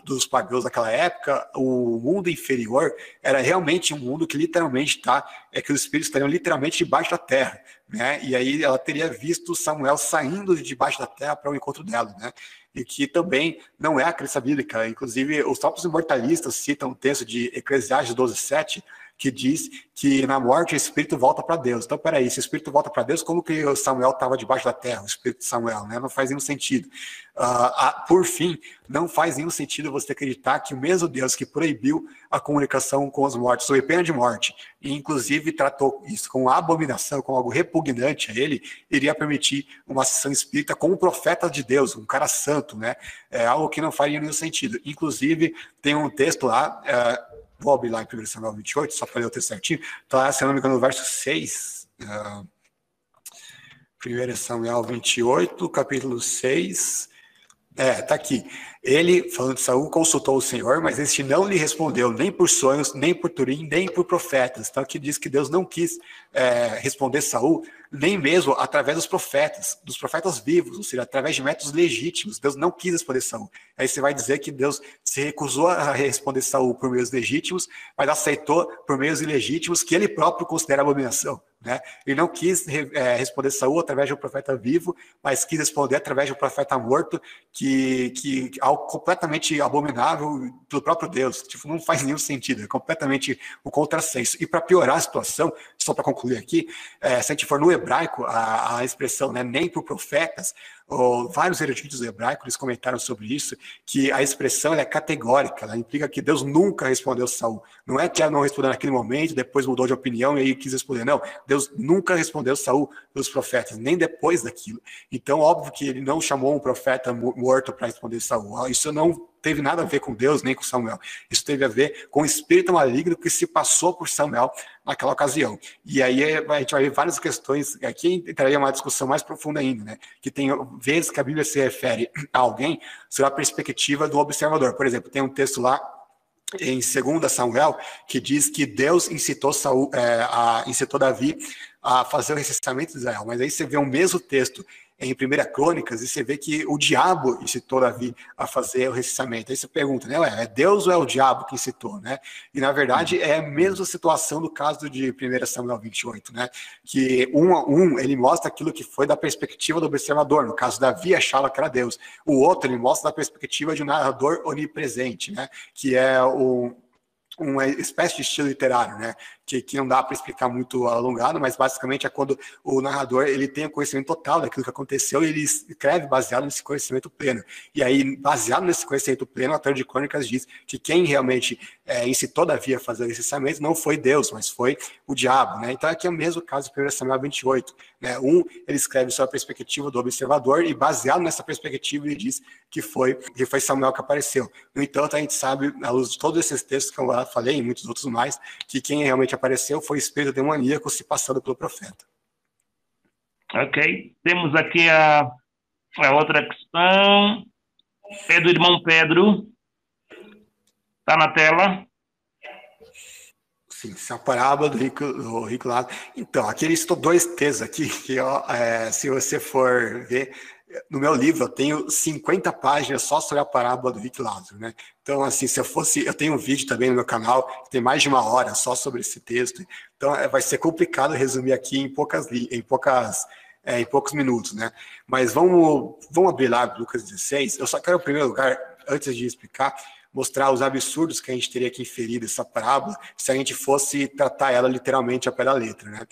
dos pagãos daquela época, o mundo inferior era realmente um mundo que literalmente que os espíritos estariam literalmente debaixo da terra, né? E aí ela teria visto Samuel saindo de debaixo da terra para o encontro dela, né? E que também não é a crença bíblica. Inclusive, os próprios imortalistas citam um texto de Eclesiastes 12:7, que diz que na morte o espírito volta para Deus. Então, peraí, se o espírito volta para Deus, como que o Samuel estava debaixo da terra, o espírito de Samuel, né? Não faz nenhum sentido. Por fim, não faz nenhum sentido você acreditar que o mesmo Deus que proibiu a comunicação com os mortos, sob pena de morte, e inclusive tratou isso como abominação, como algo repugnante a ele, iria permitir uma sessão espírita com um profeta de Deus, um cara santo, né? É algo que não faria nenhum sentido. Inclusive, tem um texto lá... vou abrir lá em 1 Samuel 28, só para ler o texto certinho. Está, se eu não me engano, no verso 6. 1 Samuel 28, capítulo 6. Está aqui. Ele, falando de Saul, consultou o Senhor, mas este não lhe respondeu, nem por sonhos, nem por Turim, nem por profetas. Então aqui diz que Deus não quis responder Saul, nem mesmo através dos profetas vivos, ou seja, através de métodos legítimos. Deus não quis responder Saul. Aí você vai dizer que Deus se recusou a responder Saul por meios legítimos, mas aceitou por meios ilegítimos que ele próprio considera abominação, né? Ele não quis responder Saul através de um profeta vivo, mas quis responder através de um profeta morto, que algo completamente abominável pelo próprio Deus. Tipo, não faz nenhum sentido, é completamente o contrassenso. E para piorar a situação, só para concluir aqui, se a gente for no hebraico, a expressão, né, nem por profetas, vários eruditos hebraicos eles comentaram sobre isso, que a expressão ela é categórica, ela implica que Deus nunca respondeu Saul. Não é que ela não respondeu naquele momento, depois mudou de opinião e aí quis responder. Não, Deus nunca respondeu Saul dos profetas, nem depois daquilo. Então, óbvio que ele não chamou um profeta morto para responder Saul. Isso não teve nada a ver com Deus nem com Samuel. Isso teve a ver com o espírito maligno que se passou por Samuel naquela ocasião. E aí a gente vai ver várias questões, aqui entraria uma discussão mais profunda ainda, né? Que tem vezes que a Bíblia se refere a alguém sob a perspectiva do observador. Por exemplo, tem um texto lá em 2 Samuel que diz que Deus incitou Davi a fazer o recenseamento de Israel. Mas aí você vê o mesmo texto em 1 Crônicas, e você vê que o diabo incitou Davi a fazer o recenseamento. Aí você pergunta, né, é Deus ou é o diabo que incitou, né? E, na verdade, é a mesma situação do caso de 1 Samuel 28, né? Que ele mostra aquilo que foi da perspectiva do observador. No caso, Davi achava que era Deus. O outro, ele mostra da perspectiva de um narrador onipresente, né? Que é o... uma espécie de estilo literário, né, que não dá para explicar muito alongado, mas basicamente é quando o narrador ele tem o conhecimento total daquilo que aconteceu e ele escreve baseado nesse conhecimento pleno. E aí, baseado nesse conhecimento pleno, o autor de Crônicas diz que quem realmente incitou Davi a fazer esse licenciamento não foi Deus, mas foi o diabo, né? Então aqui é o mesmo caso do 1 Samuel 28, né? Ele escreve sobre a perspectiva do observador e baseado nessa perspectiva ele diz que foi Samuel que apareceu. No entanto, a gente sabe, à luz de todos esses textos que eu falei e muitos outros mais, que quem realmente apareceu foi o espírito demoníaco se passando pelo profeta. Ok. Temos aqui a outra questão. É do irmão Pedro. Está na tela. Sim, essa é a parábola do rico Lázaro. Então, aqui ele citou dois textos aqui, que se você for ver, no meu livro eu tenho 50 páginas só sobre a parábola do rico Lázaro, né? Então, assim, eu tenho um vídeo também no meu canal, que tem mais de 1 hora só sobre esse texto. Então, vai ser complicado resumir aqui em poucos minutos, né? Mas vamos abrir lá Lucas 16. Eu só quero, em primeiro lugar, antes de explicar, mostrar os absurdos que a gente teria que inferir dessa parábola se a gente fosse tratar ela literalmente ao pé da letra, né?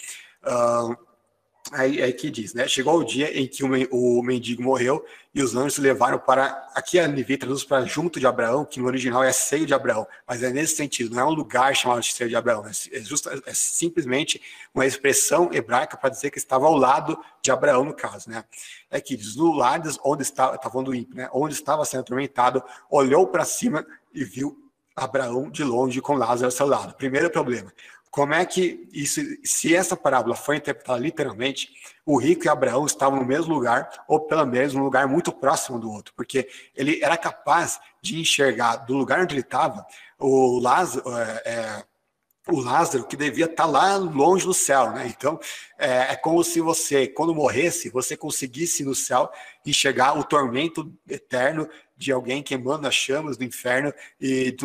Aí que diz, né? Chegou o dia em que o mendigo morreu e os anjos levaram para... Aqui a NVI traduz para junto de Abraão, que no original é seio de Abraão, mas é nesse sentido, não é um lugar chamado de seio de Abraão, é simplesmente uma expressão hebraica para dizer que estava ao lado de Abraão, no caso, né? É que diz, no Hades, onde estava sendo atormentado, olhou para cima e viu Abraão de longe com Lázaro ao seu lado. Primeiro problema. Como é que isso, se essa parábola foi interpretada literalmente, o rico e Abraão estavam no mesmo lugar, ou pelo menos um lugar muito próximo do outro, porque ele era capaz de enxergar do lugar onde ele estava o Lázaro que devia estar lá longe no céu, né? Então, é como se você, quando morresse, você conseguisse no céu enxergar o tormento eterno de alguém queimando as chamas do inferno, e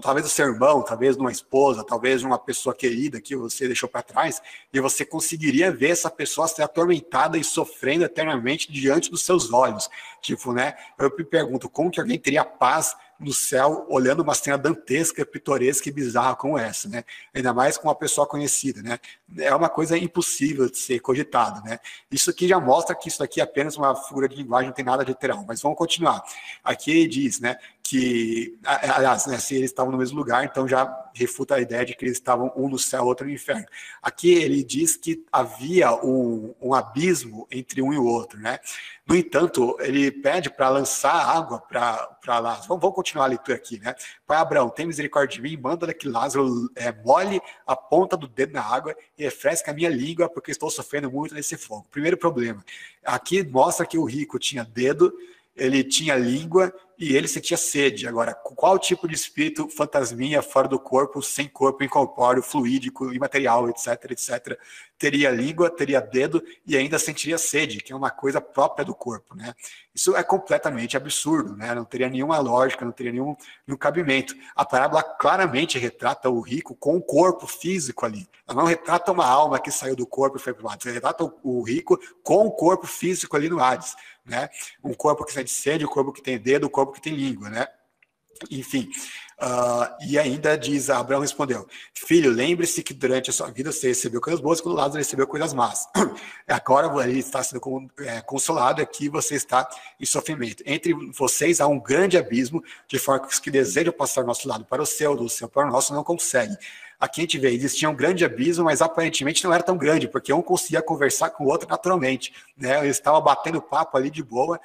talvez do seu irmão, talvez de uma esposa, talvez de uma pessoa querida que você deixou para trás, e você conseguiria ver essa pessoa ser atormentada e sofrendo eternamente diante dos seus olhos. Tipo, né? Eu me pergunto, como que alguém teria paz no céu olhando uma cena dantesca, pitoresca e bizarra como essa, né? Ainda mais com uma pessoa conhecida, né? É uma coisa impossível de ser cogitada, né? Isso aqui já mostra que isso aqui é apenas uma figura de linguagem, não tem nada de literal, mas vamos continuar. Aqui ele diz, né, que, aliás, né, se eles estavam no mesmo lugar, então já refuta a ideia de que eles estavam um no céu, outro no inferno. Aqui ele diz que havia um abismo entre um e o outro, né? No entanto, ele pede para lançar água para Lázaro. Vamos continuar a leitura aqui, né? Pai Abraão, tem misericórdia de mim, manda que Lázaro molhe a ponta do dedo na água e refresca a minha língua, porque estou sofrendo muito nesse fogo. Primeiro problema. Aqui mostra que o rico tinha dedo, ele tinha língua e ele sentia sede. Agora, qual tipo de espírito fantasminha, fora do corpo, sem corpo, incorpóreo, fluídico, imaterial, etc, etc, teria língua, teria dedo e ainda sentiria sede, que é uma coisa própria do corpo, né? Isso é completamente absurdo, né? Não teria nenhuma lógica, não teria nenhum cabimento. A parábola claramente retrata o rico com o corpo físico ali. Ela não retrata uma alma que saiu do corpo e foi para o Hades. Ela retrata o rico com o corpo físico ali no Hades, né? Um corpo que sente sede, um corpo que tem dedo, um corpo que tem língua, né? Enfim, e ainda diz, Abraão respondeu, filho, lembre-se que durante a sua vida você recebeu coisas boas, quando Lázaro recebeu coisas más. Agora ele está sendo consolado, aqui você está em sofrimento. Entre vocês há um grande abismo, de forma que os que desejam passar do nosso lado para o seu, do seu para o nosso, não conseguem. Aqui a gente vê, existia um grande abismo, mas aparentemente não era tão grande, porque um conseguia conversar com o outro naturalmente, né? Eles estavam batendo papo ali de boa,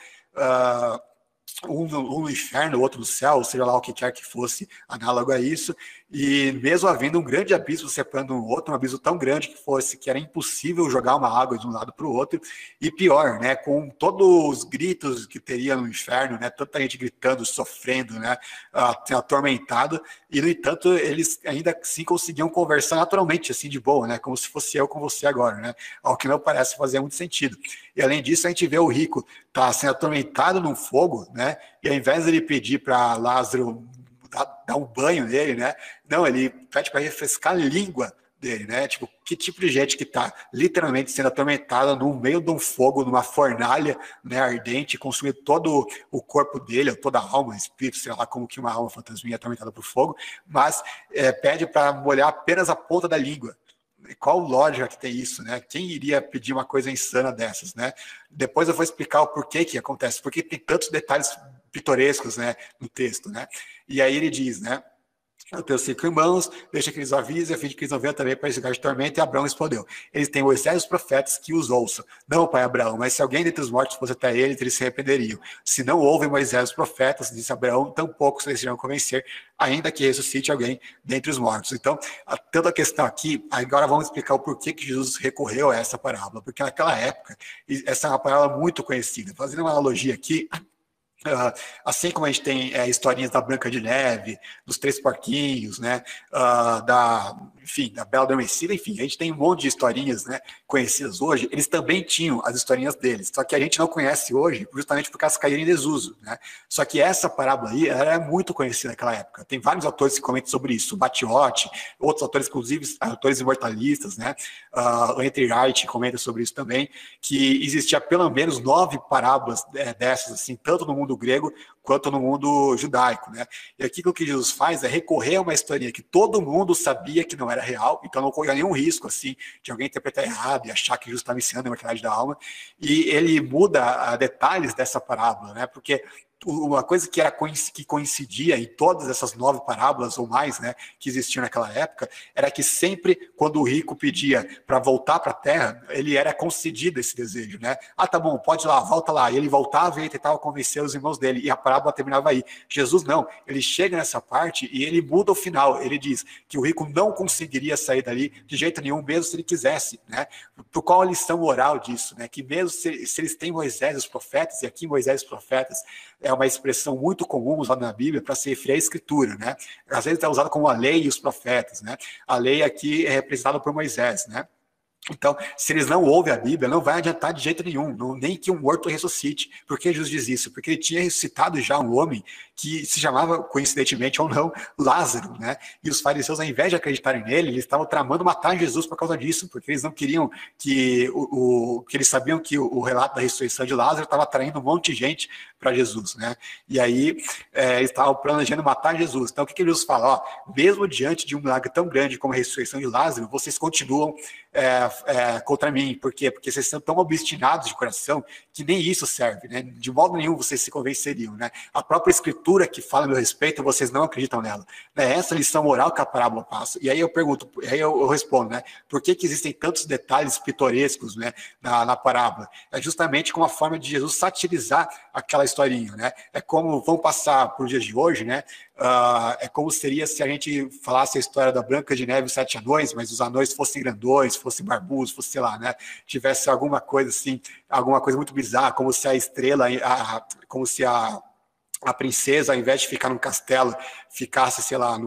um no inferno, o outro no céu, ou seja lá o que quer que fosse análogo a isso, e mesmo havendo um grande abismo separando um outro, um abismo tão grande que era impossível jogar uma água de um lado para o outro, e pior, né, com todos os gritos que teria no inferno, né, tanta gente gritando, sofrendo, né, atormentado, e no entanto eles ainda assim conseguiam conversar naturalmente, assim de boa, né, como se fosse eu com você agora, né, ao que não parece fazer muito sentido. E além disso a gente vê o rico tá sendo atormentado num fogo, né, e ao invés de ele pedir para Lázaro dar um banho nele, né? Não, ele pede para refrescar a língua dele, né? Tipo, que tipo de gente que tá literalmente sendo atormentada no meio de um fogo, numa fornalha, né, ardente, consumindo todo o corpo dele, ou toda a alma, espírito, sei lá, como que uma alma fantasminha atormentada por fogo, mas pede para molhar apenas a ponta da língua. Qual lógica que tem isso, né? Quem iria pedir uma coisa insana dessas, né? Depois eu vou explicar o porquê que acontece, porque tem tantos detalhes pitorescos, né, no texto, né? E aí ele diz, né? Eu tenho 5 irmãos, deixa que eles avisem, a fim de que eles não venham também para esse lugar de tormento. E Abraão respondeu: eles têm Moisés e os profetas que os ouçam. Não, pai Abraão, mas se alguém dentre os mortos fosse até eles, eles se arrependeriam. Se não ouvem Moisés e os profetas, disse Abraão, tampouco se eles irão convencer, ainda que ressuscite alguém dentre os mortos. Então, toda a questão aqui, agora vamos explicar o porquê que Jesus recorreu a essa parábola, porque naquela época, essa é uma parábola muito conhecida. Fazendo uma analogia aqui, assim como a gente tem historinhas da Branca de Neve, dos 3 porquinhos, né, da Bela Adormecida, enfim, a gente tem um monte de historinhas, né, conhecidas hoje. Eles também tinham as historinhas deles, só que a gente não conhece hoje justamente porque elas caíram em desuso, né? Só que essa parábola aí era muito conhecida naquela época. Tem vários autores que comentam sobre isso, Batiotti, outros autores, inclusive autores imortalistas, né, Entre Wright comenta sobre isso também, que existia pelo menos 9 parábolas dessas, assim, tanto no mundo grego quanto no mundo judaico, né? E aqui o que Jesus faz é recorrer a uma historinha que todo mundo sabia que não era real, então não corria nenhum risco assim de alguém interpretar errado e achar que Jesus está ensinando a imortalidade da alma. E ele muda detalhes dessa parábola, né? Porque uma coisa que era que coincidia em todas essas 9 parábolas ou mais, né, que existiam naquela época, era que sempre quando o rico pedia para voltar para a terra, ele era concedido esse desejo, né? Ah, tá bom, pode ir lá, volta lá. E ele voltava e tentava convencer os irmãos dele, e a parábola terminava aí. Jesus não, ele chega nessa parte e ele muda o final. Ele diz que o rico não conseguiria sair dali de jeito nenhum, mesmo se ele quisesse, né? Por qual a lição moral disso, né? Que mesmo se eles têm Moisés e os profetas, e aqui Moisés e os profetas é uma expressão muito comum usada na Bíblia para se referir à Escritura, né? Às vezes é usada como a lei e os profetas, né? A lei aqui é representada por Moisés, né? Então, se eles não ouvem a Bíblia, não vai adiantar de jeito nenhum, nem que um morto ressuscite. Por que Jesus diz isso? Porque ele tinha ressuscitado já um homem que se chamava, coincidentemente ou não, Lázaro, né? E os fariseus, ao invés de acreditarem nele, eles estavam tramando matar Jesus por causa disso, porque eles não queriam que eles sabiam que o relato da ressurreição de Lázaro estava atraindo um monte de gente para Jesus, né? E aí eles estavam planejando matar Jesus. Então, o que Jesus fala? Ó, mesmo diante de um milagre tão grande como a ressurreição de Lázaro, vocês continuam contra mim. Por quê? Porque vocês são tão obstinados de coração que nem isso serve, né? De modo nenhum vocês se convenceriam, né? A própria Escritura que fala a meu respeito, vocês não acreditam nela. É essa lição moral que a parábola passa. E aí eu pergunto, aí eu respondo, né? Por que existem tantos detalhes pitorescos, né, na parábola? É justamente como a forma de Jesus satirizar aquela historinha, né? É como vão passar por dias de hoje, né? É como seria se a gente falasse a história da Branca de Neve e os 7 anões, mas os anões fossem grandões, fossem barbudos, fosse, sei lá, né? Tivesse alguma coisa assim, alguma coisa muito bizarra, como se a estrela, como se a princesa, ao invés de ficar num castelo, ficasse, sei lá,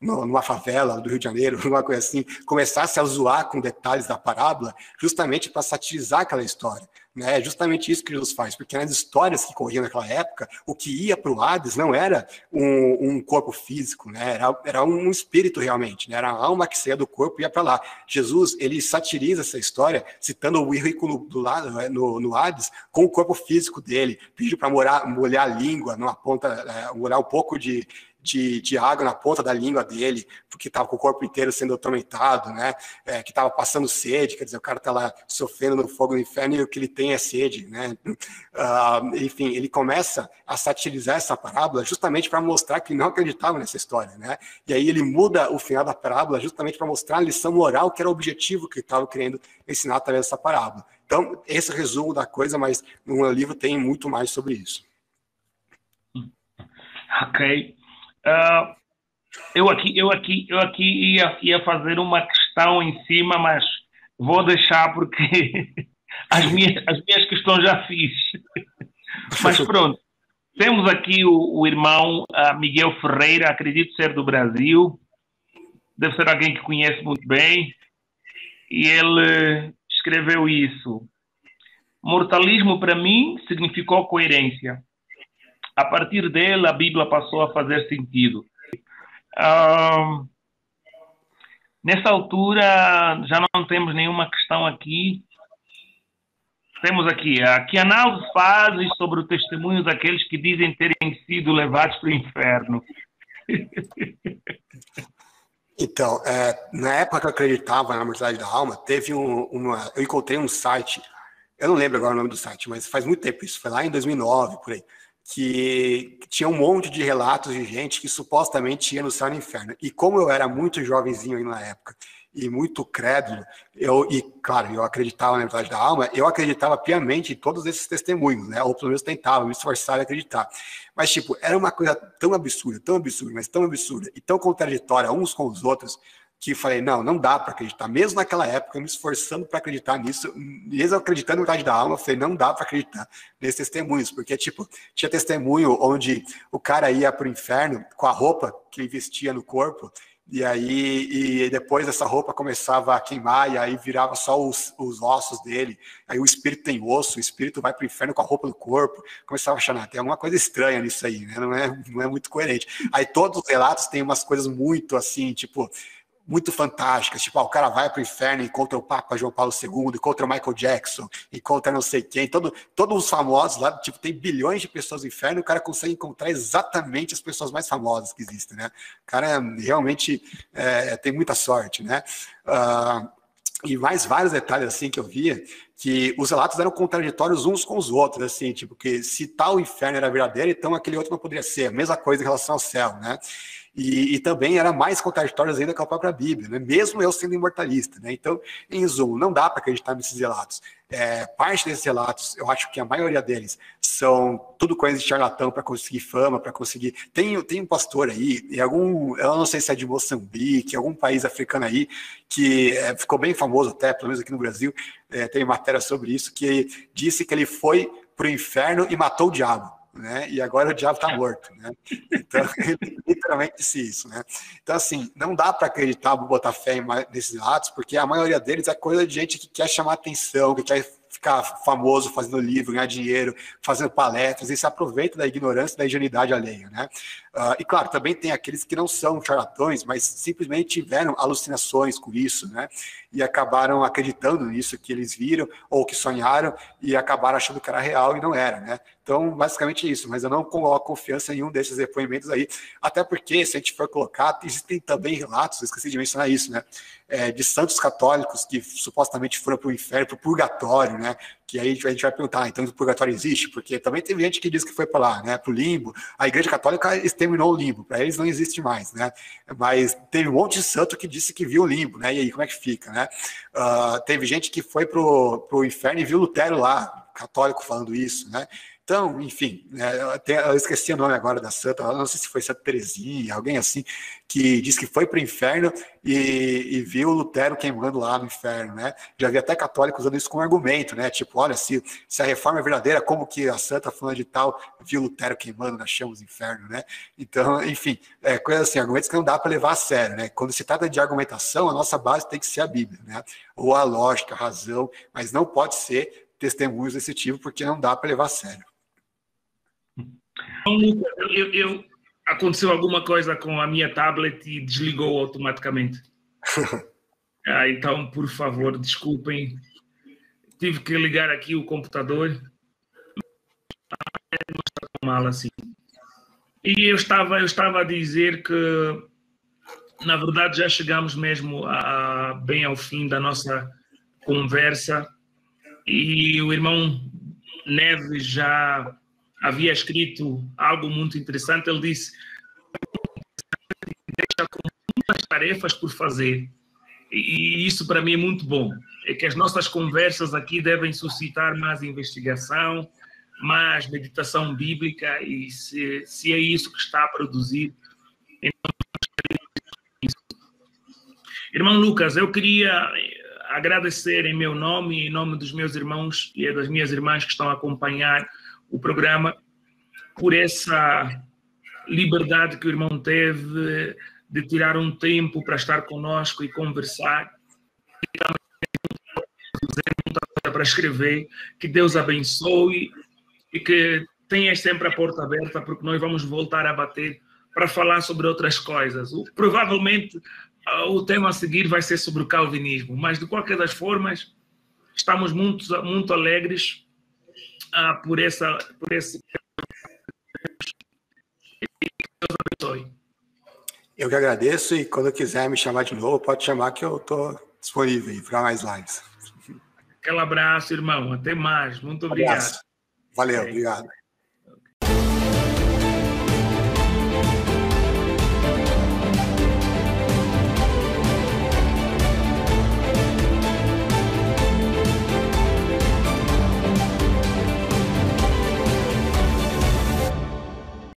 numa favela do Rio de Janeiro, alguma coisa assim, começasse a zoar com detalhes da parábola, justamente para satirizar aquela história. É justamente isso que Jesus faz, porque nas histórias que corriam naquela época, o que ia para o Hades não era um corpo físico, né? Era um espírito realmente, né? Era a alma que saía do corpo e ia para lá. Jesus, ele satiriza essa história, citando o currículo do lado, no Hades, com o corpo físico dele, pediu para molhar a língua, numa ponta, molhar um pouco de água na ponta da língua dele, porque estava com o corpo inteiro sendo atormentado, né? Que estava passando sede, quer dizer, o cara está lá sofrendo no fogo do inferno e o que ele tem é sede, né? Enfim, ele começa a satirizar essa parábola justamente para mostrar que não acreditava nessa história, né? E aí ele muda o final da parábola justamente para mostrar a lição moral, que era o objetivo que ele estava querendo ensinar através dessa parábola. Então, esse é o resumo da coisa, mas no livro tem muito mais sobre isso. Ok. Eu aqui ia fazer uma questão em cima, mas vou deixar porque as minhas questões já fiz. Mas pronto, temos aqui o irmão Miguel Ferreira, acredito ser do Brasil, deve ser alguém que conhece muito bem, e ele escreveu isso. Mortalismo para mim significou coerência. A partir dela, a Bíblia passou a fazer sentido. Nessa altura, já não temos nenhuma questão aqui. Temos aqui, a que análise fazes sobre o testemunho daqueles que dizem terem sido levados para o inferno? Então, na época que eu acreditava na mortalidade da alma, teve eu encontrei um site, eu não lembro agora o nome do site, mas faz muito tempo isso, foi lá em 2009, por aí, que tinha um monte de relatos de gente que supostamente ia no céu e no inferno. E como eu era muito jovenzinho na época, e muito crédulo, eu acreditava na verdade da alma, eu acreditava piamente em todos esses testemunhos, né? Ou pelo menos tentava, me esforçava a acreditar. Mas, tipo, era uma coisa tão absurda, mas tão absurda, e tão contraditória uns com os outros, que falei, não dá para acreditar. Mesmo naquela época, eu me esforçando para acreditar nisso, mesmo acreditando na verdade da alma, eu falei, não dá para acreditar nesses testemunhos, porque, tipo, tinha testemunho onde o cara ia para o inferno com a roupa que ele vestia no corpo, e depois essa roupa começava a queimar, e aí virava só os ossos dele. Aí o espírito tem osso, o espírito vai para o inferno com a roupa do corpo. Começava a achar, tem alguma coisa estranha nisso aí, né? Não é muito coerente. Aí todos os relatos têm umas coisas muito assim, tipo, muito fantásticas. Tipo, o cara vai para o inferno, encontra o Papa João Paulo II, encontra o Michael Jackson, encontra não sei quem. Todos os famosos lá, tipo, tem bilhões de pessoas no inferno, o cara consegue encontrar exatamente as pessoas mais famosas que existem, né? O cara realmente tem muita sorte, né? E mais vários detalhes assim que eu via, que os relatos eram contraditórios uns com os outros, assim, tipo, que se tal inferno era verdadeiro, então aquele outro não poderia ser. A mesma coisa em relação ao céu, né? E também era mais contraditório ainda que a própria Bíblia, né? Mesmo eu sendo imortalista, né? Então, em resumo, não dá para acreditar nesses relatos. Parte desses relatos, eu acho que a maioria deles são tudo coisa de charlatão para conseguir fama, para conseguir... Tem um pastor aí, eu não sei se é de Moçambique, algum país africano aí, que ficou bem famoso até, pelo menos aqui no Brasil, tem matéria sobre isso, que disse que ele foi para o inferno e matou o diabo, né? E agora o diabo está morto, né? Então, ele literalmente disse isso, né? Então, assim, não dá para acreditar, botar fé nesses relatos, porque a maioria deles é coisa de gente que quer chamar atenção, que quer ficar famoso fazendo livro, ganhar dinheiro, fazendo palestras, e se aproveita da ignorância e da ingenuidade alheia, né? E claro, também tem aqueles que não são charlatões, mas simplesmente tiveram alucinações com isso, né? E acabaram acreditando nisso que eles viram ou que sonharam e acabaram achando que era real e não era, né? Então, basicamente é isso, mas eu não coloco confiança em nenhum desses depoimentos aí, até porque, se a gente for colocar, existem também relatos, eu esqueci de mencionar isso, né? De santos católicos que supostamente foram para o inferno, para o purgatório, né? Que aí a gente vai perguntar, então o purgatório existe? Porque também teve gente que diz que foi para lá, né? Para o limbo. A Igreja Católica exterminou o limbo, para eles não existe mais, né? Mas teve um monte de santo que disse que viu o limbo, né? E aí, como é que fica, né? Teve gente que foi para o inferno e viu Lutero lá, católico falando isso, né? Então, enfim, eu esqueci o nome agora da santa, não sei se foi Santa Teresinha, alguém assim, que disse que foi para o inferno e viu Lutero queimando lá no inferno, né? Já vi até católicos usando isso como argumento, né? Tipo, olha, se a reforma é verdadeira, como que a santa fulana de tal viu Lutero queimando nas chamas do inferno, né? Então, enfim, coisas assim, argumentos que não dá para levar a sério, né? Quando se trata de argumentação, a nossa base tem que ser a Bíblia, né? Ou a lógica, a razão, mas não pode ser testemunhos desse tipo, porque não dá para levar a sério. Aconteceu alguma coisa com a minha tablet e desligou automaticamente. Então, por favor, desculpem. Tive que ligar aqui o computador. Não está tão mal assim. E eu estava a dizer que, na verdade, já chegamos mesmo bem ao fim da nossa conversa. E o irmão Neves já havia escrito algo muito interessante. Ele disse, deixa com muitas tarefas por fazer. E isso para mim é muito bom. É que as nossas conversas aqui devem suscitar mais investigação, mais meditação bíblica. E se é isso que está a produzir, então isso. Irmão Lucas, eu queria agradecer em meu nome, em nome dos meus irmãos e das minhas irmãs que estão a acompanhar o programa, por essa liberdade que o irmão teve de tirar um tempo para estar conosco e conversar. E também dizer muita coisa para escrever. Que Deus abençoe e que tenhas sempre a porta aberta, porque nós vamos voltar a bater para falar sobre outras coisas. Provavelmente o tema a seguir vai ser sobre o calvinismo, mas de qualquer das formas estamos muito alegres por esse. Eu que agradeço, e quando quiser me chamar de novo, pode chamar que eu estou disponível para mais lives. Aquele abraço, irmão. Até mais. Muito obrigado. Valeu, obrigado.